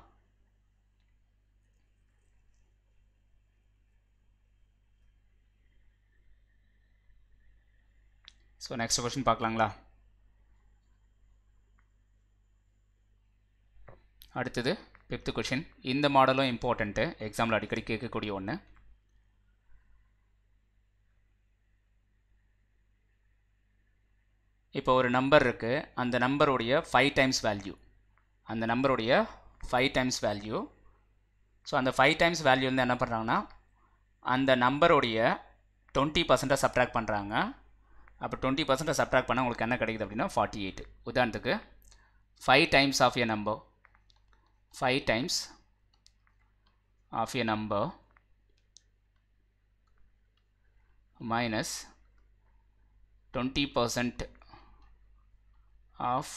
ஸோ நெக்ஸ்ட் கொஷின் பார்க்கலாங்களா? அடுத்தது 5th கொஷின். இந்த மாடலும் இம்பார்ட்டண்ட்டு, எக்ஸாமில் அடிக்கடி கேட்கக்கூடிய ஒன்று. இப்போ ஒரு நம்பர் இருக்குது, அந்த நம்பருடைய 5 times வேல்யூ, அந்த நம்பருடைய 5 times வேல்யூ. ஸோ அந்த 5 times வேல்யூ வந்து என்ன பண்ணுறாங்கன்னா அந்த நம்பருடைய 20% சப்ட்ராக்ட் பண்ணுறாங்க. அப்போ 20% சப்ட்ராக்ட் பண்ணால் உங்களுக்கு என்ன கிடைக்குது அப்படின்னா 48. உதாரணத்துக்கு 5 times of a number, 5 times of a number minus 20% of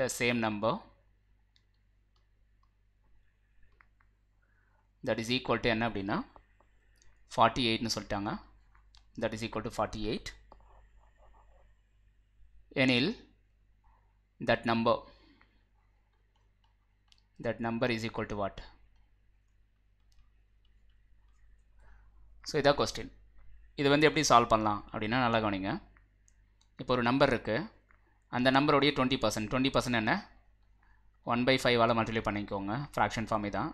the same number, that is equal to என்ன அப்படின்னா 48 ன்னு சொல்லிட்டாங்க. That is equal to 48 எனில் that number is equal to what? So இதான் question. இது வந்து எப்படி solve பண்ணலாம் அப்படின்னா நல்லா கவனிங்க. இப்போ ஒரு நம்பர் இருக்குது, அந்த நம்பருடைய 20% என்ன 1/5ஆல் மல்டிப்ளை பண்ணிக்கோங்க, ஃப்ராக்ஷன் ஃபார்ம் தான்.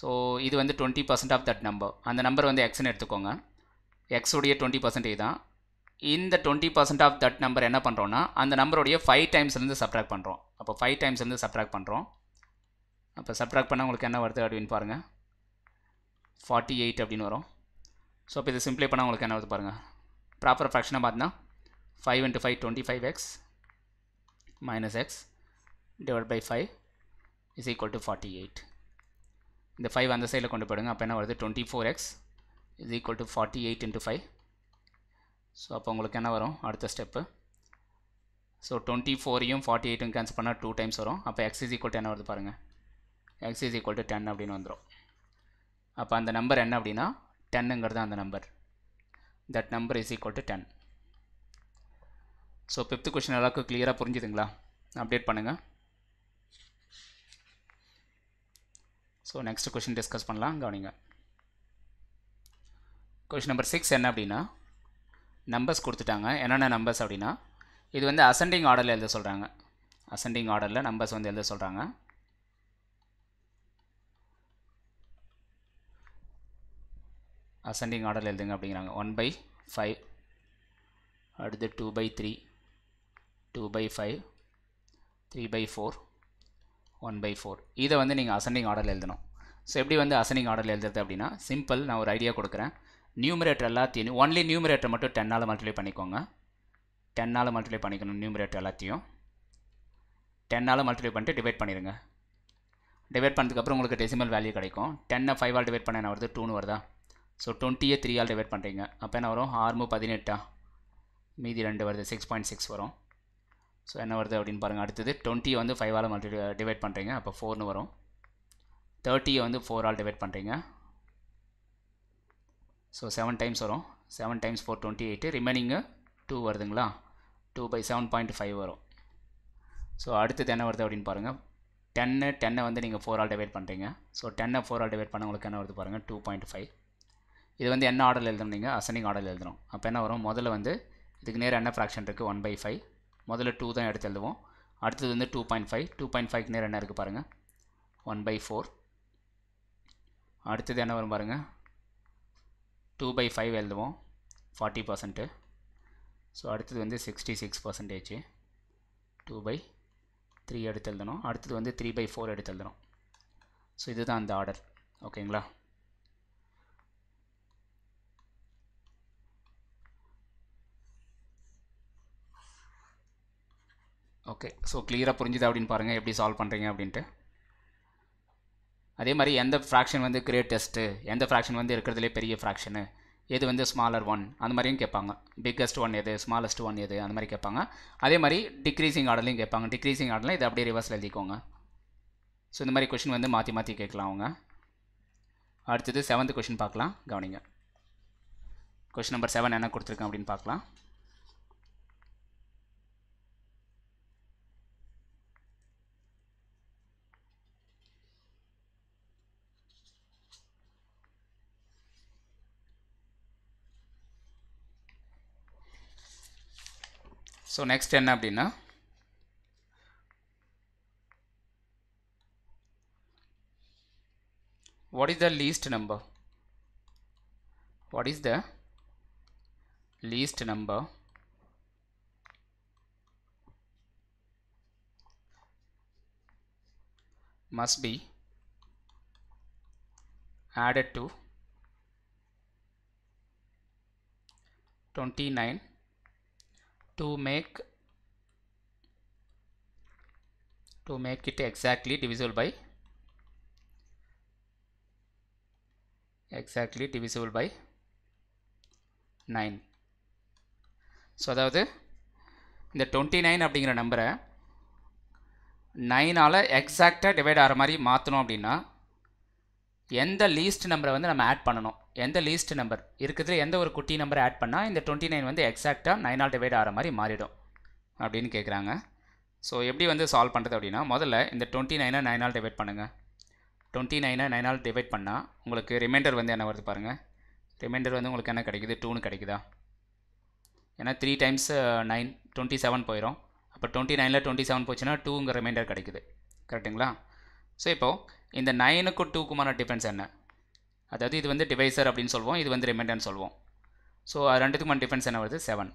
ஸோ இது வந்து 20% ஆஃப் தட் நம்பர், அந்த நம்பர் வந்து எக்ஸ்ன்னு எடுத்துக்கோங்க. எக்ஸுடைய 20% தான். இந்த 20% ஆஃப் தட் நம்பர் என்ன பண்ணுறோன்னா அந்த நம்பருடைய 5 timesலேருந்து சப்ட்ராக்ட் பண்ணுறோம். அப்போ 5 timesலேருந்து சப்ட்ராக்ட் பண்ணுறோம். அப்போ சப்ட்ராக்ட் பண்ணால் உங்களுக்கு என்ன வருது அப்படின்னு பாருங்கள் 48 அப்படின்னு வரும். ஸோ அப்போ இது சிம்ப்ளை பண்ணால் உங்களுக்கு என்ன வருது பாருங்கள். ப்ராப்பர் ஃப்ராக்ஷனாக பார்த்தினா 5 × 5 25x minus x divided by 5 is equal to 48. இந்த 5 அந்த சைடில் கொண்டு போயிடுங்க. அப்போ என்ன வருது 24x is equal to 48 × 5. So அப்போ உங்களுக்கு என்ன வரும் அடுத்த ஸ்டெப்பு. ஸோ 24ஐயும் 48ஐயும் கேன்சல் பண்ணால் 2 times வரும். அப்போ x is equal to என்ன வருது பாருங்கள், x is equal to 10 அப்படின்னு வந்துடும். அப்போ அந்த நம்பர் என்ன அப்படின்னா 10ங்கிறது அந்த நம்பர். that number is equal to 10. So 5th question எல்லாருக்கும் கிளியராக புரிஞ்சுதுங்களா? அப்டேட் பண்ணுங்கள். ஸோ நெக்ஸ்ட் கொஷின் டிஸ்கஸ் பண்ணலாம், கவனிங்க. கொஷின் நம்பர் 6 என்ன அப்படின்னா நம்பர்ஸ் கொடுத்துட்டாங்க. என்னென்ன நம்பர்ஸ் அப்படின்னா இது வந்து அசெண்டிங் ஆர்டரில் எழுத சொல்கிறாங்க. அசெண்டிங் ஆர்டரில் நம்பர்ஸ் வந்து எழுத சொல்கிறாங்க. அசெண்டிங் ஆர்டரில் எழுதுங்க அப்படிங்கிறாங்க. 1/5, அடுத்து 2/3, 2/5, 3/4, 1/4. இதை வந்து நீங்கள் அசெண்டிங் ஆர்டரில் எழுதணும். ஸோ எப்படி வந்து அசெண்டிங் ஆர்டரில் எழுதுறது அப்படின்னா சிம்பிள், நான் ஒரு ஐடியா கொடுக்குறேன். நியூமரேட்டர் எல்லாத்தையும் ஒன்லி நியூமரேட்டர் மட்டும் 10ஆல் மல்டிப்ளை பண்ணிக்கோங்க. 10ஆல் மல்டிப்ளை பண்ணிக்கணும் நியூமரேட்டர் எல்லாத்தையும். 10ஆல் மல்டிப்ளை பண்ணிட்டு டிவைட் பண்ணிடுங்க. டிவைட் பண்ணதுக்கப்புறம் உங்களுக்கு டெசிமல் வேல்யூ கிடைக்கும். 10ஐ 5ஆல் டிவைட் பண்ண என்ன வருது 2ன்னு வருதா? ஸோ 20ஐ 3ஆல் டிவைட் பண்ணுறீங்க. அப்போ என்ன வரும் 6×18 மீதி 2 வருது 6.6 வரும். ஸோ என்ன வருது அப்படின்னு பாருங்கள். அடுத்தது 20 வந்து 5ஆல் டிவைட் பண்ணுறீங்க. அப்போ 4ன்னு வரும். 30 வந்து 4ஆல் டிவைட் பண்ணுறீங்க. ஸோ 7 times வரும். 7 times 4 28, ரிமைனிங்கு 2 வருதுங்களா? 2/7.5 வரும். ஸோ அடுத்தது என்ன வருது அப்படின்னு பாருங்கள். 10ஐ வந்து நீங்கள் 4ஆல் டிவைட் பண்ணுறீங்க. ஸோ 10ஐ 4ஆல் டிவைட் பண்ண உங்களுக்கு என்ன வருது பாருங்கள் 2.5. இது வந்து என்ன ஆர்டரில் எழுதணும்? நீங்கள் அசெண்டிங் ஆர்டரில் எழுதணும். அப்போ என்ன வரும், முதல்ல வந்து இதுக்கு நேரம் என்ன ஃப்ராக்ஷன் இருக்குது 1/5, முதல்ல 2 தான் எடுத்து எழுதுவோம். அடுத்தது வந்து 2.5, 2.5க்கு நேரம் என்ன இருக்குது பாருங்கள் 1/4. அடுத்தது என்ன வரும் பாருங்கள் 2/5 எழுதுவோம் 40%. ஸோ அடுத்தது வந்து 66%, 2/3 எடுத்து எழுதணும். அடுத்தது வந்து 3/4 எடுத்து எழுதணும். ஸோ இதுதான் அந்த ஆர்டர், ஓகேங்களா? ஓகே, ஸோ கிளியராக புரிஞ்சுது அப்படின்னு பாருங்கள் எப்படி சால்வ் பண்ணுறீங்க அப்படின்ட்டு. அதே மாதிரி எந்த ஃப்ராக்ஷன் வந்து கிரேட்டஸ்ட் எந்த ஃப்ராக்ஷன் வந்து இருக்குறதுல பெரிய ஃப்ராக்ஷன் எது வந்து ஸ்மாலர் ஒன் அந்த மாதிரியும் கேட்பாங்க பிக்கஸ்ட் ஒன் எது ஸ்மாலஸ்ட் ஒன் எது அந்த மாதிரி கேட்பாங்க அதே மாதிரி டிக்ரீசிங் ஆர்டர்லயும் கேட்பாங்க டிக்ரீசிங் ஆர்டர்ல இது அப்படியே ரிவர்ஸ்ல எழுதிக்கோங்க சோ இந்த மாதிரி क्वेश्चन வந்து மாத்தி மாத்தி கேட்கலாம் அவங்க அடுத்து 7th क्वेश्चन பார்க்கலாம் கவனிங்க क्वेश्चन नंबर 7 என்ன கொடுத்திருக்காங்க அப்படினு பார்க்கலாம் So next என்ன அப்படினா What is the least number must be added to 29 to make it exactly divisible by 9 so அதாவது இந்த 29 அப்படிங்கற நம்பரை 9 ஆல எக்ஸாக்ட்டா டிவைட் ஆற மாதிரி மாத்தணும் அப்படினா எந்த லீஸ்ட் நம்பரை வந்து நம்ம ஆட் பண்ணனும் எந்த லீஸ்ட் நம்பர் இருக்குதுல எந்த ஒரு குட்டி நம்பர் ஆட் பண்ணா இந்த 29 வந்து எக்ஸாக்ட்டா 9 ஆல் டிவைட் ஆற மாதிரி மாறிடும் அப்படினு கேக்குறாங்க சோ எப்படி வந்து சால்வ் பண்றது அப்படினா முதல்ல இந்த 29 9 ஆல் டிவைட் பண்ணுங்க 29 9 ஆல் டிவைட் பண்ணா உங்களுக்கு ரிமைண்டர் வந்து என்ன வருது பாருங்க ரிமைண்டர் வந்து உங்களுக்கு என்ன கிடைக்குது 2 னு கிடைக்குதா ஏனா 3 டைம்ஸ் 9 27 போயிடும் அப்ப 29 ல 27 போச்சுனா 2 ங்க ரிமைண்டர் கிடைக்குது கரெக்ட்டுங்களா சோ இப்போ இந்த 9 க்கு 2 க்குமான டிஃபரன்ஸ் என்ன அதாவது இது வந்து டிவைசர் அப்படினு சொல்வோம் இது வந்து ரிமைண்டர்னு சொல்வோம் சோ ரெண்டுத்துக்குமான டிஃபரன்ஸ் என்ன வருது 7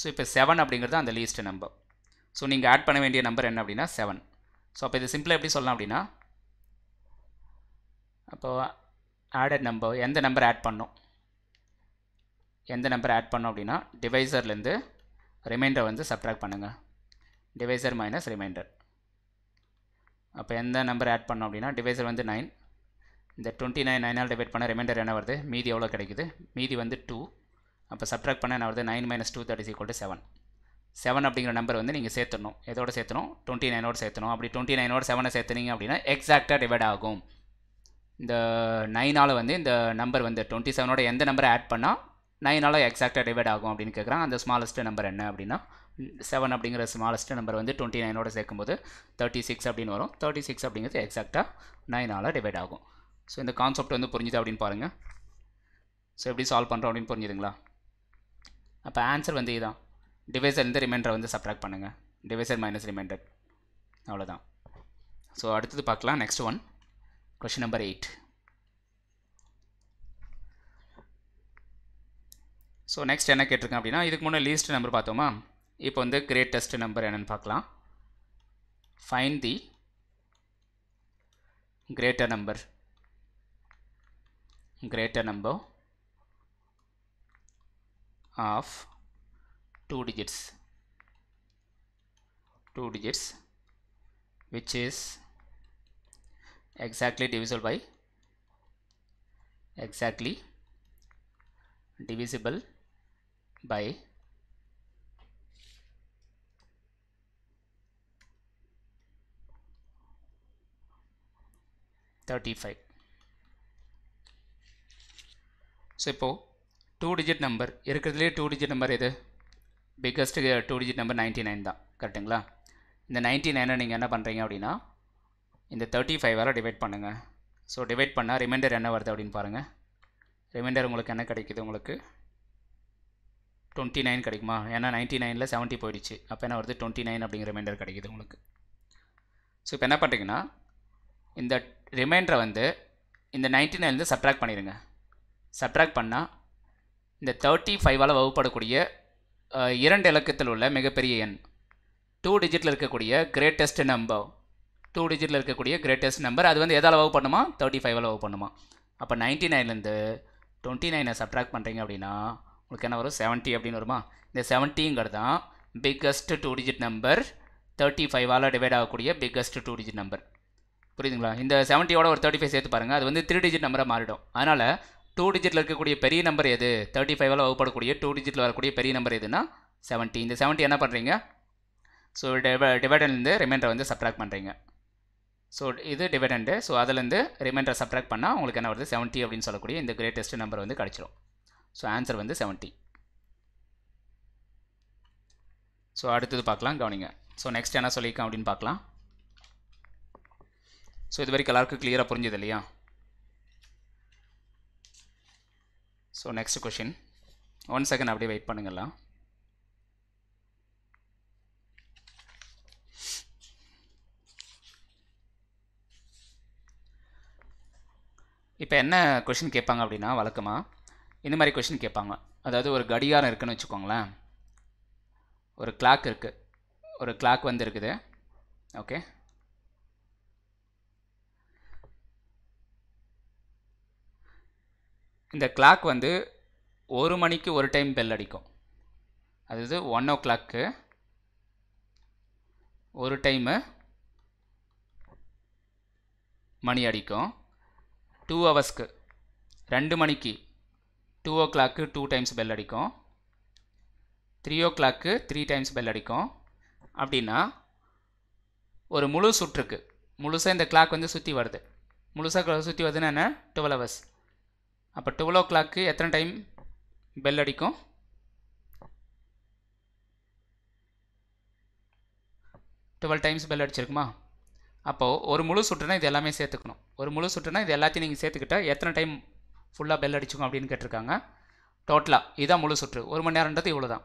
சோ இப்போ 7 அப்படிங்கிறது அந்த லீஸ்ட் நம்பர் सो நீங்க ஆட் பண்ண வேண்டிய நம்பர் என்ன அப்படினா 7 சோ அப்ப இது சிம்பிளா எப்படி சொல்லலாம் அப்படினா அப்போ ஆடட் நம்பர் எந்த நம்பர் ஆட் பண்ணோம் அப்படினா டிவைசர்ல இருந்து ரிமைண்டர் வந்து சப்ட்ராக்ட் பண்ணுங்க டிவைசர் மைனஸ் ரிமைண்டர் அப்ப எந்த நம்பர் ஆட் பண்ணோம் அப்படினா டிவைசர் வந்து 9 இந்த 29 9 ஆல் டிவைட் பண்ண ரிமைண்டர் என்ன வருது மீதி எவ்வளவு கிடைக்குது மீதி வந்து 2 அப்ப சப்ட்ராக்ட் பண்ண என்ன வருது 9 - 2 that is equal to 7 7 அப்படிங்கற நம்பர் வந்து நீங்க சேர்த்தணும் எதோட சேர்த்தணும் 29 ஓட சேர்த்தணும் அப்படி 29 ஓட 7 சேர்த்தீங்க அப்படினா எக்ஸாக்ட்டா டிவைட் ஆகும் இந்த 9 ஆல வந்து இந்த நம்பர் வந்து 27 ஓட எந்த நம்பரை ஆட் பண்ணா 9 ஆல எக்ஸாக்ட்டா டிவைட் ஆகும் அப்படினு கேக்குறாங்க அந்த ஸ்மாலஸ்ட் நம்பர் என்ன அப்படினா 7 அப்படிங்கற ஸ்மாலஸ்ட் நம்பர் வந்து 29 ஓட சேர்க்கும்போது 36 அப்படினு வரும் 36 அப்படிங்கிறது எக்ஸாக்ட்டா 9 ஆல டிவைட் ஆகும் சோ இந்த கான்செப்ட் வந்து புரிஞ்சுதா அப்படினு பாருங்க சோ எப்படி சால்வ் பண்றோம் அப்படினு புரிஞ்சுதுங்களா அப்ப ஆன்சர் வந்து இதான் डिवाइसर इंद रिमाइंडर வந்து சப்ட்ராக்ட் பண்ணுங்க डिवाइसर - रिमाइंडर அவ்வளவுதான் சோ அடுத்து பார்க்கலாம் next one question number 8 so next என்ன கேட்டிருக்கேன் அப்படினா இதுக்கு முன்ன லீஸ்ட் நம்பர் பார்த்தோமா இப்போ வந்து கிரேட்டஸ்ட் நம்பர் என்னன்னு பார்க்கலாம் find the greater number of two digits which is exactly divisible by 35 so இப்போ two digit number எது biggest two digit number 99 தான் கரெக்ட்டுங்களா இந்த 99 நீங்க என்ன பண்றீங்க அப்படினா இந்த 35 ஆல டிவைட் பண்ணுங்க சோ டிவைட் பண்ணா ரிமைண்டர் என்ன வருது அப்படினு பாருங்க ரிமைண்டர் உங்களுக்கு என்ன கிடைக்குது உங்களுக்கு 29 கிடைக்குமா ஏனா 99 ல 70 போயிடுச்சு அப்ப என்ன வருது 29 அப்படிங்கற ரிமைண்டர் கிடைக்குது உங்களுக்கு சோ இப்போ என்ன பண்றீங்கன்னா இந்த ரிமைண்டர் வந்து இந்த 99 ல இருந்து சப்ட்ராக்ட் பண்ணிடுங்க சப்ட்ராக்ட் பண்ணா இந்த 35 ஆல வகுப்படக்கூடிய இரண்டு இலக்கத்தில் உள்ள மிகப்பெரிய எண் 2 டிஜிட்ல இருக்கக்கூடிய கிரேட்டஸ்ட் நம்பர் 2 டிஜிட்ல இருக்கக்கூடிய கிரேட்டஸ்ட் நம்பர் அது வந்து எதால வகுப்பு பண்ணுமா 35 ஆல வகுப்பு பண்ணுமா அப்ப 99 ல இருந்து 29 ஐ சப்ட்ராக்ட் பண்றீங்க அப்படினா உங்களுக்கு என்ன வரும் 70 அப்படி வருமா இந்த 70ங்கிறது தான் biggest 2 digit number 35 ஆல டிவைட் ஆகக்கூடிய biggest 2 digit number புரியுதுங்களா இந்த 70 ஓட ஒரு 35 சேர்த்து பாருங்க அது வந்து 3 டிஜிட் நம்பரா மாறிடும் அதனால 2 டிஜிட்ல இருக்க கூடிய பெரிய நம்பர் எது 35 ஆல வகுப்பட கூடிய 2 டிஜிட்ல வர கூடிய பெரிய நம்பர் எதுனா 70 இந்த 70 என்ன பண்றீங்க சோ டிவைடன்ட்ல இருந்து ரிமைண்டர் வந்து சப்ட்ராக்ட் பண்றீங்க சோ இது டிவைடன்ட் சோ அதுல இருந்து ரிமைண்டர் சப்ட்ராக்ட் பண்ணா உங்களுக்கு என்ன வருது 70 அப்படினு சொல்ல கூடிய இந்த கிரேட்டஸ்ட் நம்பர் வந்து கிடைச்சிரும் சோ ஆன்சர் வந்து 70 சோ அடுத்து பார்க்கலாம் கவனிங்க சோ நெக்ஸ்ட் என்ன சொல்லிருக்கேன் அப்படினு பார்க்கலாம் So, this is very clear. So, next question. 1 second, I will wait. Now, what question is the same question? That is, there is a gadiyaar. There is a clock. There is a clock. Okay. இந்த clock வந்து 1 மணிக்கு ஒரு time bell அடிக்கும் அது 1 o'clock ஒரு time மணி அடிக்கும் 2 ஹவர்ஸ்க்கு 2 மணிக்கு 2 o'clock 2 டைம்ஸ் பெல் அடிக்கும் 3 o'clock 3 டைம்ஸ் பெல் அடிக்கும் அப்படினா ஒரு முழு சுற்றுக்கு முழுசா இந்த clock வந்து சுத்தி வருது முழுசா சுத்தி வருதுனா என்ன 12 hours அப்ப 12 o'clock எத்தனை டைம் பெல் அடிக்கும் 12 டைம்ஸ் பெல் அடிச்சிருக்குமா அப்போ ஒரு முழு சுற்றுனா இது எல்லாமே சேர்த்துக்கணும் ஒரு முழு சுற்றுனா இது எல்லாத்தையும் நீங்க சேர்த்துக்கிட்டா எத்தனை டைம் ஃபுல்லா பெல் அடிச்சுக்கும் அப்படினு கேட்டிருக்காங்க டோட்டலா இதான் முழு சுற்று 1 மணி நேரம்ன்றது இவ்வளவுதான்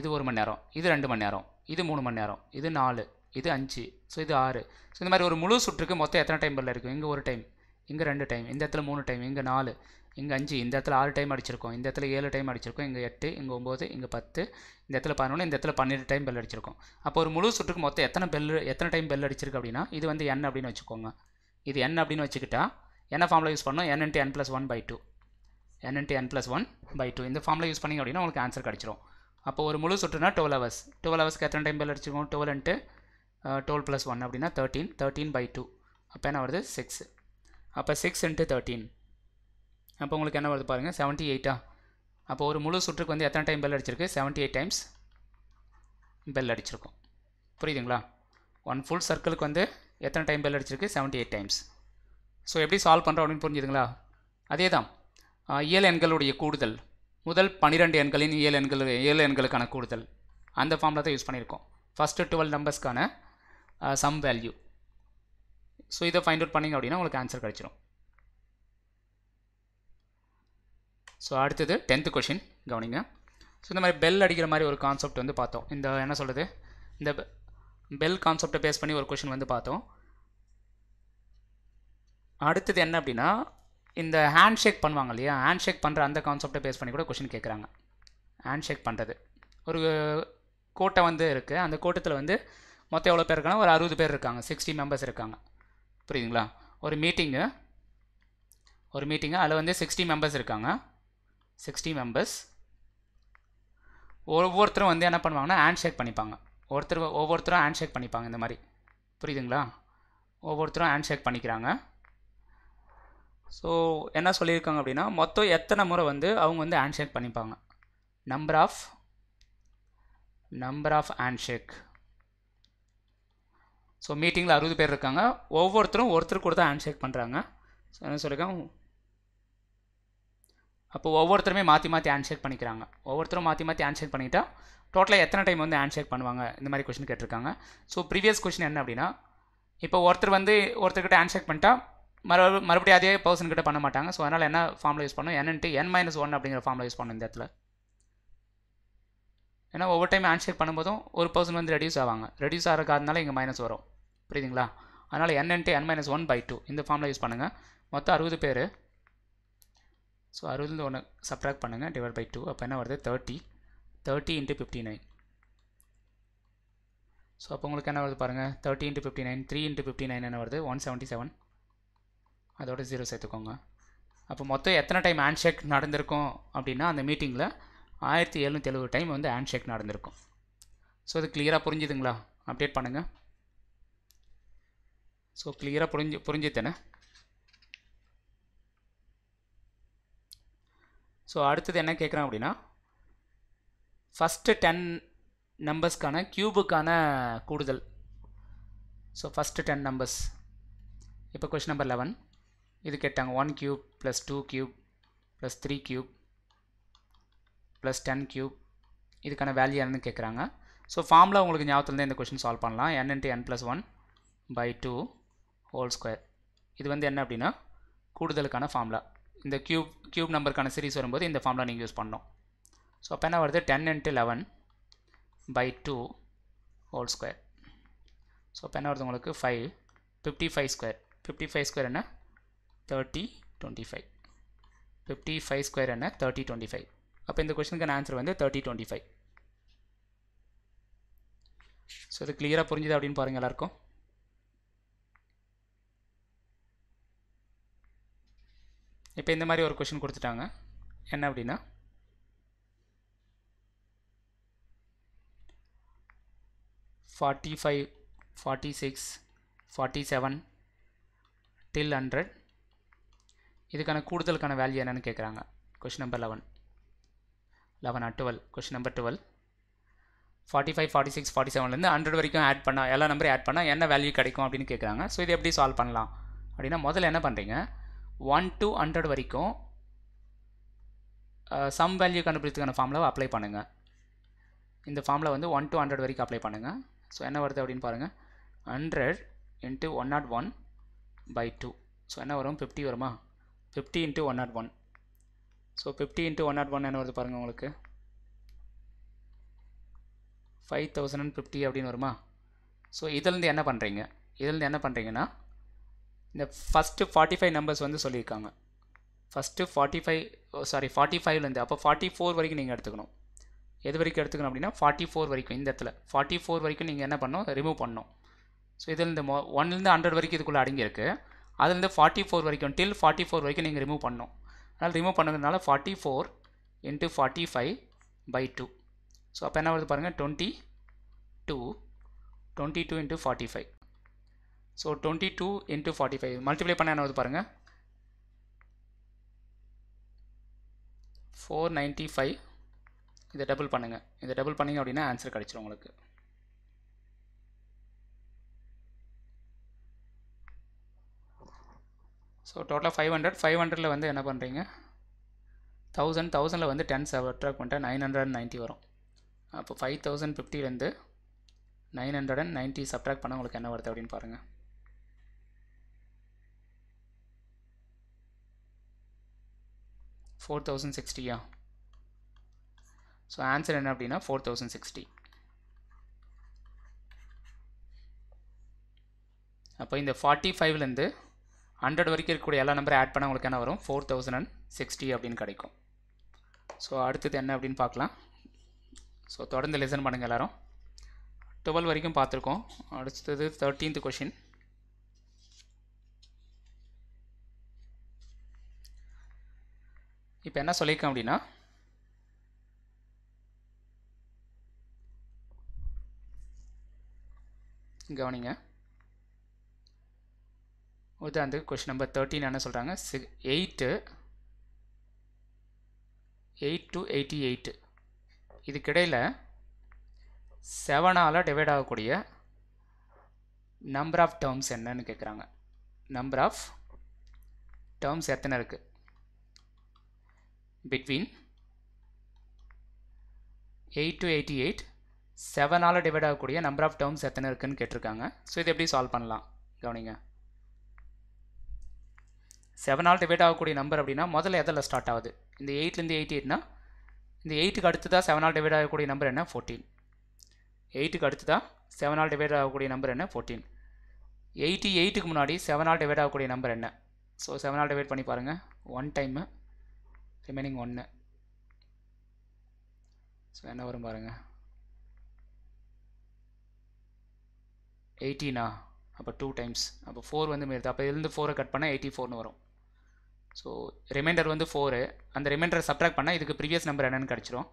இது 1 மணி நேரம் இது 2 மணி நேரம் இது 3 மணி நேரம் இது 4 இது 5 சோ இது 6 சோ இந்த மாதிரி ஒரு முழு சுற்றுக்கு மொத்தம் எத்தனை டைம் பெல் அடிக்கும் இங்க ஒரு டைம் இங்க 2 டைம் இந்த இடத்துல 3 டைம் இங்க 4 இங்க 5 இந்த இடத்துல 6 டைம் அடிச்சிருக்கோம் இந்த இடத்துல 7 டைம் அடிச்சிருக்கோம் இங்க 8 இங்க 9 இங்க 10 இந்த இடத்துல 11 இந்த இடத்துல 12 டைம் பெல் அடிச்சிருக்கோம் அப்ப ஒரு முழு சுற்றுக்கு மொத்தம் எத்தனை டைம் பெல் அடிச்சிருக்கு அப்படினா இது வந்து n அப்படினு வெச்சுக்கோங்க இது n அப்படினு வெச்சிட்டா என்ன ஃபார்முலா யூஸ் பண்ணோம் n × n + 1/2 n × n + 1/2 இந்த ஃபார்முலா யூஸ் பண்ணீங்க அப்படினா உங்களுக்கு ஆன்சர் கிடைச்சிரும் அப்ப ஒரு முழு சுற்றுனா 12 hours 12 hours க்கு எத்தனை டைம் பெல் அடிச்சிருக்கோம் 12 × 12 + 1 அப்படினா 13 13/2 அப்ப என்ன வருது 6 அப்ப 6 × 13 அப்ப உங்களுக்கு என்ன வருது பாருங்க 78 அப்ப ஒரு முழு சுற்றுக்கு வந்து எத்தனை டைம் பெல் அடிச்சிருக்கு 78 டைம்ஸ் பெல் அடிச்சிருக்கும் புரியுதுங்களா one full circle க்கு வந்து எத்தனை டைம் பெல் அடிச்சிருக்கு 78 டைம்ஸ் சோ எப்படி சால்வ் பண்றோம் அப்படினு புரிஞ்சுதுங்களா அதேதான் இயல் எண்களுடைய கூடுதல் முதல் 12 எண்களின் இயல் எண்களுக்கான கூடுதல் அந்த ஃபார்முலா தான் யூஸ் பண்ணிருக்கோம் ஃபர்ஸ்ட் 12 நம்பர்ஸ்கான sum value சோ இத ஃபைண்ட் அவுட் பண்ணீங்க அப்படினா உங்களுக்கு ஆன்சர் கிடைச்சிடும் சோ அடுத்து 10th क्वेश्चन கவனிங்க சோ இந்த மாதிரி பெல் அடிக்கிற மாதிரி ஒரு கான்செப்ட் வந்து பார்த்தோம் இந்த என்ன சொல்றது இந்த பெல் கான்செப்ட்ட பேஸ் பண்ணி ஒரு क्वेश्चन வந்து பார்த்தோம் அடுத்து என்ன அப்படினா இந்த ஹேண்ட் ஷேக் பண்ணுவாங்க இல்லையா ஹேண்ட் ஷேக் பண்ற அந்த கான்செப்ட்ட பேஸ் பண்ணி கூட क्वेश्चन கேக்குறாங்க ஹேண்ட் ஷேக் பண்றது ஒரு கோட்ட வந்து இருக்கு அந்த கோட்டத்துல வந்து மொத்தம் எவ்வளவு பேர் இருக்காங்க ஒரு 60 பேர் இருக்காங்க 60 மெம்பர்ஸ் இருக்காங்க புரியுதுங்களா ஒரு மீட்டிங் அதுல வந்து 60 மெம்பர்ஸ் இருக்காங்க 60 மெம்பர்ஸ் ஒவ்வொருத்தரும் வந்து என்ன பண்ணுவாங்கன்னா ஹேண்ட் ஷேக் பண்ணிப்பாங்க ஒவ்வொருத்தரும் ஹேண்ட் ஷேக் பண்ணிப்பாங்க இந்த மாதிரி புரியுதுங்களா ஒவ்வொருத்தரும் ஹேண்ட் ஷேக் பண்ணிக்கறாங்க சோ என்ன சொல்லிருக்காங்க அப்படினா மொத்தம் எத்தனை முறை வந்து அவங்க வந்து ஹேண்ட் ஷேக் பண்ணிப்பாங்க number of hand shake so மீட்டிங்ல 60 பேர் இருக்காங்க ஒவ்வொருத்தரும் ஒருத்தர் கூட ஹேண்ட் ஷேக் பண்றாங்க சோ என்ன சொல்றேன் அப்போ ஒவ்வொருத்தரும் மாத்தி ஹேண்ட் ஷேக் பண்ணிக்கறாங்க ஒவ்வொருத்தரும் மாத்தி ஹேண்ட் ஷேக் பண்ணிட்டா டோட்டலா எத்தனை டைம் வந்து ஹேண்ட் ஷேக் பண்ணுவாங்க இந்த மாதிரி क्वेश्चन கேட்டிருக்காங்க சோ previous क्वेश्चन என்ன அப்படினா இப்போ ஒருத்தர் கிட்ட ஹேண்ட் ஷேக் பண்ணிட்டா மறுபடியும் அதே पर्सन கிட்ட பண்ண மாட்டாங்க சோ அதனால என்ன ஃபார்முலா யூஸ் பண்ணோம் n × n - 1 அப்படிங்கற ஃபார்முலா யூஸ் பண்ணோம் இந்த இடத்துல ஏனா ஓவர் டைம் ஹேண்ட் ஷேக் பண்ணும்போது ஒரு पर्सन வந்து ரெடியூஸ் ஆற காரணனால இங்க மைனஸ் வரும் புரியுதுங்களா அதனால n × n - 1/2 இந்த ஃபார்முலா யூஸ் பண்ணுங்க மொத்தம் 60 பேர் சோ 60 ல 1 சப்ட்ராக்ட் பண்ணுங்க /2 அப்ப என்ன வருது 30 × 59 சோ அப்ப உங்களுக்கு என்ன வருது பாருங்க 30 × 59 3 × 59 என்ன வருது 177 அதோட 0 சேர்த்துக்கோங்க அப்ப மொத்தம் எத்தனை டைம் ஹேண்ட் ஷேக் நடந்துருக்கும் அப்படினா அந்த மீட்டிங்ல 1770 டைம் வந்து ஹேண்ட் ஷேக் நடந்துருக்கும் சோ இது கிளியரா புரிஞ்சுதுங்களா அப்டேட் பண்ணுங்க ஸோ கிளியராக புரிஞ்சுத்தேனே. ஸோ அடுத்தது என்ன கேட்குறேன் அப்படின்னா, ஃபஸ்ட்டு 10 நம்பர்ஸ்க்கான க்யூபுக்கான கூடுதல். So first 10 numbers. இப்போ கொஷின் நம்பர் 11 இது கேட்டாங்க. 1 cube plus 2 cube plus 3 cube plus 10 cube இதுக்கான வேல்யூ என்னன்னு கேட்குறாங்க. ஸோ ஃபார்மில் உங்களுக்கு ஞாபகத்துலேருந்து இந்த கொஷின் சால்வ் பண்ணலாம். n × n + 1/2 whole square. இது வந்து என்ன அப்படின்னா கூடுதலுக்கான ஃபார்முலா. இந்த க்யூப் நம்பருக்கான சீரிஸ் வரும்போது இந்த ஃபார்முலா நீங்கள் யூஸ் பண்ணணும். ஸோ அப்போ என்ன வருது, 10 × 11/2 ஹோல் ஸ்கொயர். ஸோ அப்போ என்ன வருது உங்களுக்கு 55 ஸ்கொயர் என்ன 3025. 55 ஸ்கொயர் என்ன 3025. அப்போ இந்த கொஷனுக்கான ஆன்சர் வந்து 3025. ஸோ இது கிளியராக புரிஞ்சுது அப்படின்னு பாருங்கள் எல்லாருக்கும். இப்போ இந்த மாதிரி ஒரு கொஷின் கொடுத்துட்டாங்க. என்ன அப்படின்னா $45, $46, $47 till $100 இதுக்கான கூடுதலுக்கான வேல்யூ என்னன்னு கேட்குறாங்க. Question number 11 or 12. Question number 12 45, 46, 47 வரைக்கும் ஆட் பண்ணால் எல்லா நம்பரையும் ஆட் பண்ணால் என்ன வேல்யூ கிடைக்கும் அப்படின்னு கேட்குறாங்க. ஸோ இது எப்படி சால்வ் பண்ணலாம் அப்படின்னா, முதல்ல என்ன பண்ணுறீங்க, 1 to 100 வரைக்கும் சம் வேல்யூ கண்டுபிடிச்சதுக்கான ஃபார்முலாவை அப்ளை பண்ணுங்கள். இந்த ஃபார்முலா வந்து 1 to 100 வரைக்கும் அப்ளை பண்ணுங்கள். ஸோ என்ன வருது அப்படின்னு பாருங்கள், 100 × 101/2. ஸோ என்ன வரும் 50 வருமா, 50 × 101. ஸோ 50 × 101 என்ன வருது பாருங்கள் உங்களுக்கு 5050 அப்படின்னு வருமா. ஸோ இதிலேருந்து என்ன பண்ணுறீங்க, என்ன பண்ணுறீங்கன்னா இந்த ஃபஸ்ட்டு 45 நம்பர்ஸ் வந்து சொல்லியிருக்காங்க. ஃபஸ்ட்டு 45 சாரி 45லேருந்து அப்போ 44 வரைக்கும் நீங்கள் எடுத்துக்கணும். எது வரைக்கும் எடுத்துக்கணும் அப்படின்னா 44 வரைக்கும். இந்த இடத்துல 44 வரைக்கும் நீங்கள் என்ன பண்ணணும், ரிமூவ் பண்ணணும். ஸோ இதுலேருந்து 1 லேருந்து 100 வரைக்கும் இதுக்குள்ளே அடங்கியிருக்கு. அதுலேருந்து 44 வரைக்கும் டில் 44 வரைக்கும் நீங்கள் ரிமூவ் பண்ணணும். அதனால் ரிமூவ் பண்ணதுனால 44 × 45/2. ஸோ அப்போ என்ன வருது பாருங்கள் 22 × 45. ஸோ 22 × 45 மல்டிப்ளை பண்ண என்ன வருது பாருங்கள் 495. இதை டபுள் பண்ணுங்கள். அப்படின்னா ஆன்சர் கிடைச்சிடும் உங்களுக்கு. ஸோ டோட்டலாக 500 வந்து என்ன பண்ணுறீங்க 1000 வந்து 10 சப்ட்ராக்ட் பண்ணிட்டா 990 வரும். அப்போ 5050 990 சப்ட்ராக்ட் பண்ணால் உங்களுக்கு என்ன வருது அப்படின்னு பாருங்கள். $4060. ஸோ ஆன்சர் என்ன அப்படின்னா 4060. அப்போ இந்த 45லேருந்து 100 வரைக்கும் இருக்கக்கூடிய எல்லா நம்பரும் ஆட் பண்ணால் உங்களுக்கு என்ன வரும் 4060 அப்படின்னு கிடைக்கும். ஸோ அடுத்தது என்ன அப்படின்னு பார்க்கலாம். ஸோ தொடர்ந்து லெசன் பண்ணுங்கள் எல்லாரும். 12 வரைக்கும் பார்த்துருக்கோம். அடுத்தது 13th கொஷின். இப்போ என்ன சொல்லியிருக்கேன் அப்படின்னா, கவனிங்க உதாரணத்துக்கு கொஷின் நம்பர் 13 என்ன சொல்கிறாங்க, 8 டு 88 இதுக்கிடையில் 7ஆல் டிவைட் ஆகக்கூடிய நம்பர் ஆஃப் டேர்ம்ஸ் என்னன்னு கேட்குறாங்க. நம்பர் ஆஃப் டேர்ம்ஸ் எத்தனை இருக்குது between 8 to 88 7ஆல் டிவைட் ஆகக்கூடிய நம்பர் ஆஃப் டேர்ம்ஸ் எத்தனை இருக்குன்னு கேட்டிருக்காங்க. ஸோ இது எப்படி சால்வ் பண்ணலாம் கவனிங்க. 7ஆல் டிவைட் ஆகக்கூடிய நம்பர் அப்படின்னா முதல்ல எதில் ஸ்டார்ட் ஆகுது, இந்த 8லேருந்து 88னா இந்த 8க்கு அடுத்து தான் 7ஆல் டிவைட் ஆகக்கூடிய நம்பர் என்ன 14. 8க்கு அடுத்து தான் 7ஆல் டிவைட் ஆகக்கூடிய நம்பர் என்ன 14. 88க்கு முன்னாடி 7ஆல் டிவைட் ஆகக்கூடிய நம்பர் என்ன. ஸோ 7ஆல் டிவைட் பண்ணி பாருங்கள் 1 டைமு ரிமைனிங் 1. ஸோ என்ன வரும் பாருங்கள் 18. அப்போ 2 டைம்ஸ் அப்போ 4 வந்து மீறுது. அப்போ இதுலேருந்து 4 கட் பண்ணால் 84 வரும். ஸோ ரிமைண்டர் வந்து 4. அந்த ரிமைண்டரை சப்ட்ராக்ட் பண்ணால் இதுக்கு ப்ரீவியஸ் நம்பர் என்னென்னு கிடச்சிரும்.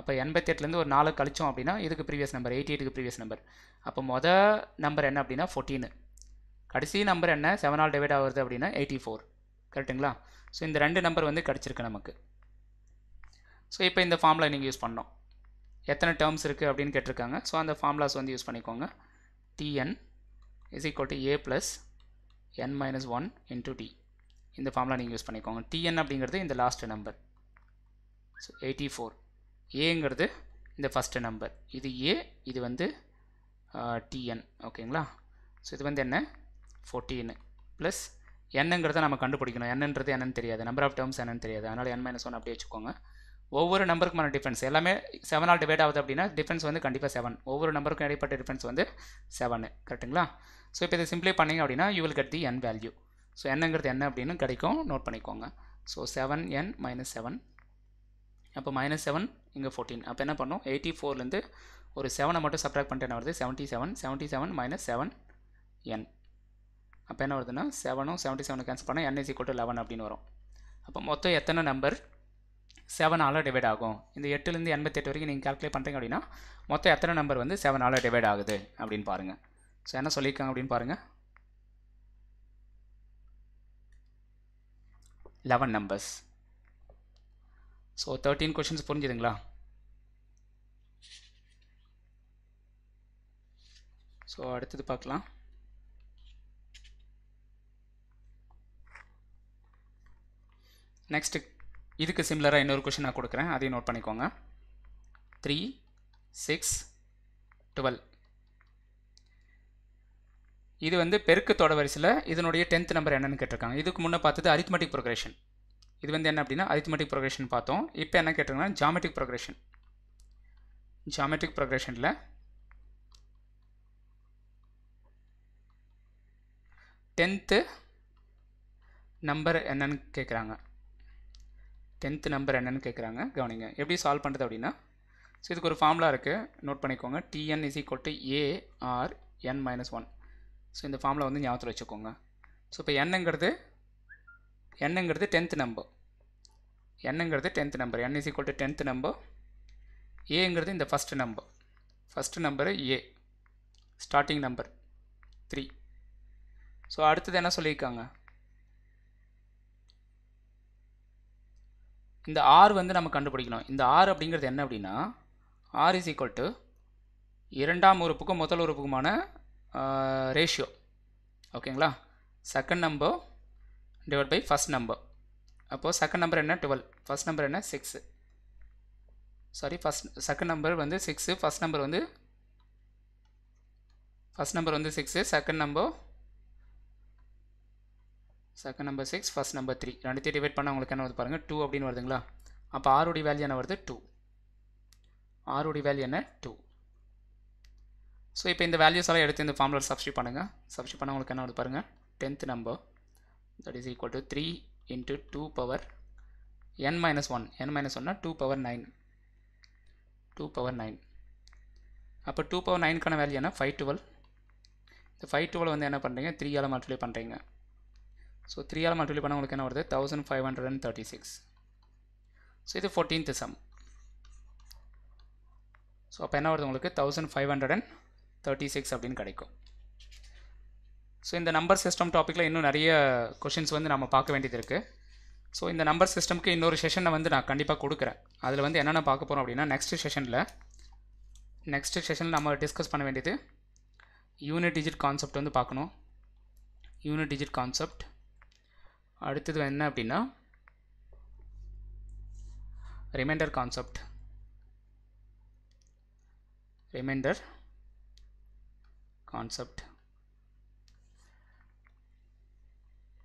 அப்போ 88லேருந்து ஒரு 4 கழிச்சோம் அப்படின்னா இதுக்கு ப்ரீவியஸ் நம்பர் 88க்கு ப்ரீவியஸ் நம்பர். அப்போ மொதல் நம்பர் என்ன அப்படின்னா 14. கடைசி நம்பர் என்ன 7 ஆல் டிவைட் ஆகிறது அப்படினா 84 கரெக்ட்டுங்களா. ஸோ இந்த ரெண்டு நம்பர் வந்து கிடச்சிருக்கு நமக்கு. ஸோ இப்போ இந்த ஃபார்முலா நீங்கள் யூஸ் பண்ணோம். எத்தனை டேர்ம்ஸ் இருக்குது அப்படின்னு கேட்டிருக்காங்க. ஸோ அந்த ஃபார்முலாஸ் வந்து யூஸ் பண்ணிக்கோங்க. tn is equal to a plus n minus 1 into t. இந்த ஃபார்முலா நீங்கள் யூஸ் பண்ணிக்கோங்க. tn அப்படிங்கிறது இந்த லாஸ்ட் நம்பர். ஸோ 84 ஏங்கிறது இந்த ஃபஸ்ட்டு நம்பர். இது ஏ, இது வந்து tn ஓகேங்களா. ஸோ இது வந்து என்ன 14 ப்ளஸ் என்னங்கிறத நம்ம கண்டுபிடிக்கணும். என்னன்றது என்னன்னு தெரியாது, நம்பர் ஆஃப் டேர்ம்ஸ் என்னன்னு தெரியாது. அதனால் n மைனஸ் 1 அப்படியே வச்சுக்கோங்க. ஒவ்வொரு நம்பருக்குமான டிஃபரன்ஸ் எல்லாமே 7 ஆல் டிவைட் ஆகுது அப்படின்னா டிஃபரன்ஸ் வந்து கண்டிப்பாக 7. ஒவ்வொரு நம்பருக்கும் இடைப்பட்ட டிஃபரன்ஸ் வந்து 7 கரெக்ட்டுங்களா. ஸோ இப்போ இதை சிம்பிளை பண்ணிங்க அப்படின்னா you will get the n value. So என்னங்கிறது என்ன அப்படின்னு கிடைக்கும், நோட் பண்ணிக்கோங்க. ஸோ 7n மைனஸ் 7 அப்போ மைனஸ் 7 இங்கே 14. அப்போ என்ன பண்ணோம் 84லேருந்து ஒரு 7 மட்டும் சப்ராக்ட் பண்ணிட்டு என்ன வருது 77. 77 மைனஸ் 7n அப்போ என்ன வருதுன்னா 7ம் 77 கேன்சல் பண்ணால் n is equal to 11 அப்படின்னு வரும். அப்போ மொத்தம் எத்தனை நம்பர் 7 ஆல் டிவைட் ஆகும்? இந்த 8லேருந்து 88 வரைக்கும் நீங்கள் கால்குலேட் பண்ணுறீங்க அப்படின்னா மொத்தம் எத்தனை நம்பர் வந்து 7 ஆல் டிவைட் ஆகுது அப்படின்னு பாருங்கள். ஸோ என்ன சொல்லியிருக்காங்க அப்படின்னு பாருங்கள் 11 நம்பர்ஸ். ஸோ 13 கொஷின்ஸ் புரிஞ்சுதுங்களா? ஸோ அடுத்தது பார்க்கலாம். நெக்ஸ்ட்டு இதுக்கு சிமிலராக இன்னொரு கொஷின் நான் கொடுக்குறேன், அதையும் நோட் பண்ணிக்கோங்க. 3 6 12 இது வந்து பெருக்கு தொட வரிசையில் இதனுடைய 10th நம்பர் என்னன்னு கேட்டிருக்காங்க. இதுக்கு முன்னே பார்த்தது அரித்மெட்டிக் ப்ரோக்ரேஷன். இது வந்து என்ன அப்படின்னா அரித்மெட்டிக் ப்ரோக்ரேஷன் பார்த்தோம். இப்போ என்ன கேட்டிருக்காங்கன்னா ஜாமெட்ரிக் ப்ரோக்ரேஷன். ஜாமெட்ரிக் ப்ரோக்ரேஷனில் டென்த்து நம்பர் என்னன்னு கேட்குறாங்க. 10th நம்பர் என்னன்னு கேட்குறாங்க. கவனிங்க எப்படி சால்வ் பண்ணுறது அப்படின்னா, ஸோ இதுக்கு ஒரு ஃபார்முலா இருக்குது, நோட் பண்ணிக்கோங்க. tn is equal to a or n minus 1. So இந்த ஃபார்முலா வந்து ஞாபகத்தில் வச்சுக்கோங்க. ஸோ இப்போ என்னங்கிறது 10th number. n is equal to 10th number. ஏங்கிறது இந்த first number a starting number 3. So அடுத்தது என்ன சொல்லியிருக்காங்க, இந்த ஆர் வந்து நம்ம கண்டுபிடிக்கணும். இந்த ஆர் அப்படிங்கிறது என்ன அப்படின்னா ஆர் இஸ் ஈக்குவல் டு இரண்டாம் உறுப்புக்கும் முதல் உறுப்புக்குமான ரேஷியோ ஓகேங்களா. Second number divide by first number. அப்போது செகண்ட் நம்பர் என்ன 12, ஃபஸ்ட் நம்பர் என்ன 6. செகண்ட் நம்பர் வந்து 6, ஃபஸ்ட் நம்பர் வந்து 6, செகண்ட் நம்பர் 6, ஃபஸ்ட் நம்பர் 3. ரெண்டுத்தையும் டிவைட் பண்ணால் உங்களுக்கு என்ன வருது பாருங்கள் 2 அப்படின்னு வருதுங்களா. அப்போ ஆருடைய வேல்யூ என்ன வருது 2. ஸோ இப்போ இந்த வேல்யூஸ் எல்லாம் எடுத்து இந்த ஃபார்முலா சப்ஸ்டியூட் பண்ணுங்கள். சப்ஸ்டியூட் பண்ணால் உங்களுக்கு என்ன வருது பாருங்கள் 10th number that is equal to 3 into 2 power n minus 1. n minus 1னா 2 power 9. அப்போ 2 power 9க்கான வேல்யூ என்ன 512. இந்த 512 வந்து என்ன பண்ணுறீங்க 3 ஆல் மல்டிப்ளை பண்ணுறீங்க. ஸோ 3 ஆல் மல்டிப்ளை பண்ணால் உங்களுக்கு என்ன வருது 1536. ஸோ இது 14th சம். ஸோ அப்போ என்ன வருது உங்களுக்கு 1536 அப்படின்னு கிடைக்கும். ஸோ இந்த நம்பர் சிஸ்டம் டாப்பிக்கில் இன்னும் நிறைய கொஷின்ஸ் வந்து நம்ம பார்க்க வேண்டியது இருக்குது. ஸோ இந்த நம்பர் சிஸ்டம்க்கு இன்னொரு செஷனை வந்து நான் கண்டிப்பாக கொடுக்குறேன். அதில் வந்து என்னென்ன பார்க்க போகிறோம் அப்படின்னா நெக்ஸ்ட் செஷனில் நம்ம டிஸ்கஸ் பண்ண வேண்டியது யூனிட் டிஜிட் கான்செப்ட் வந்து பார்க்கணும். Unit digit concept. அடுத்தது என்ன அப்படின்னா ரிமைண்டர் கான்செப்ட்.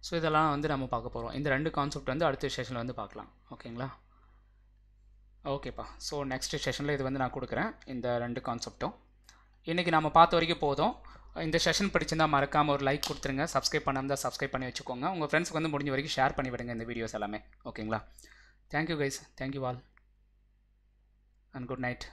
ஸோ இதெல்லாம் வந்து நம்ம பார்க்க போகிறோம். இந்த ரெண்டு கான்செப்ட் வந்து அடுத்த செஷனில் வந்து பார்க்கலாம் ஓகேங்களா. ஓகேப்பா. ஸோ நெக்ஸ்ட் செஷனில் இது வந்து நான் கொடுக்குறேன் இந்த ரெண்டு கான்செப்டும். இன்றைக்கி நம்ம பார்த்த வரைக்கும் போதும். இந்த செஷன் பிடிச்சிருந்தால் மறக்காமல் ஒரு லைக் கொடுத்துருங்க. சப்ஸ்கிரைப் பண்ணாமல் தான் சப்ஸ்கிரைப் பண்ணி வச்சுக்கோங்க. உங்கள் ஃப்ரெண்ட்ஸுக்கு வந்து முடிஞ்ச வரைக்கும் ஷேர் பண்ணி விடுங்க இந்த வீடியோஸ் எல்லாமே ஓகேங்களா. Thank you guys, thank you all and good night.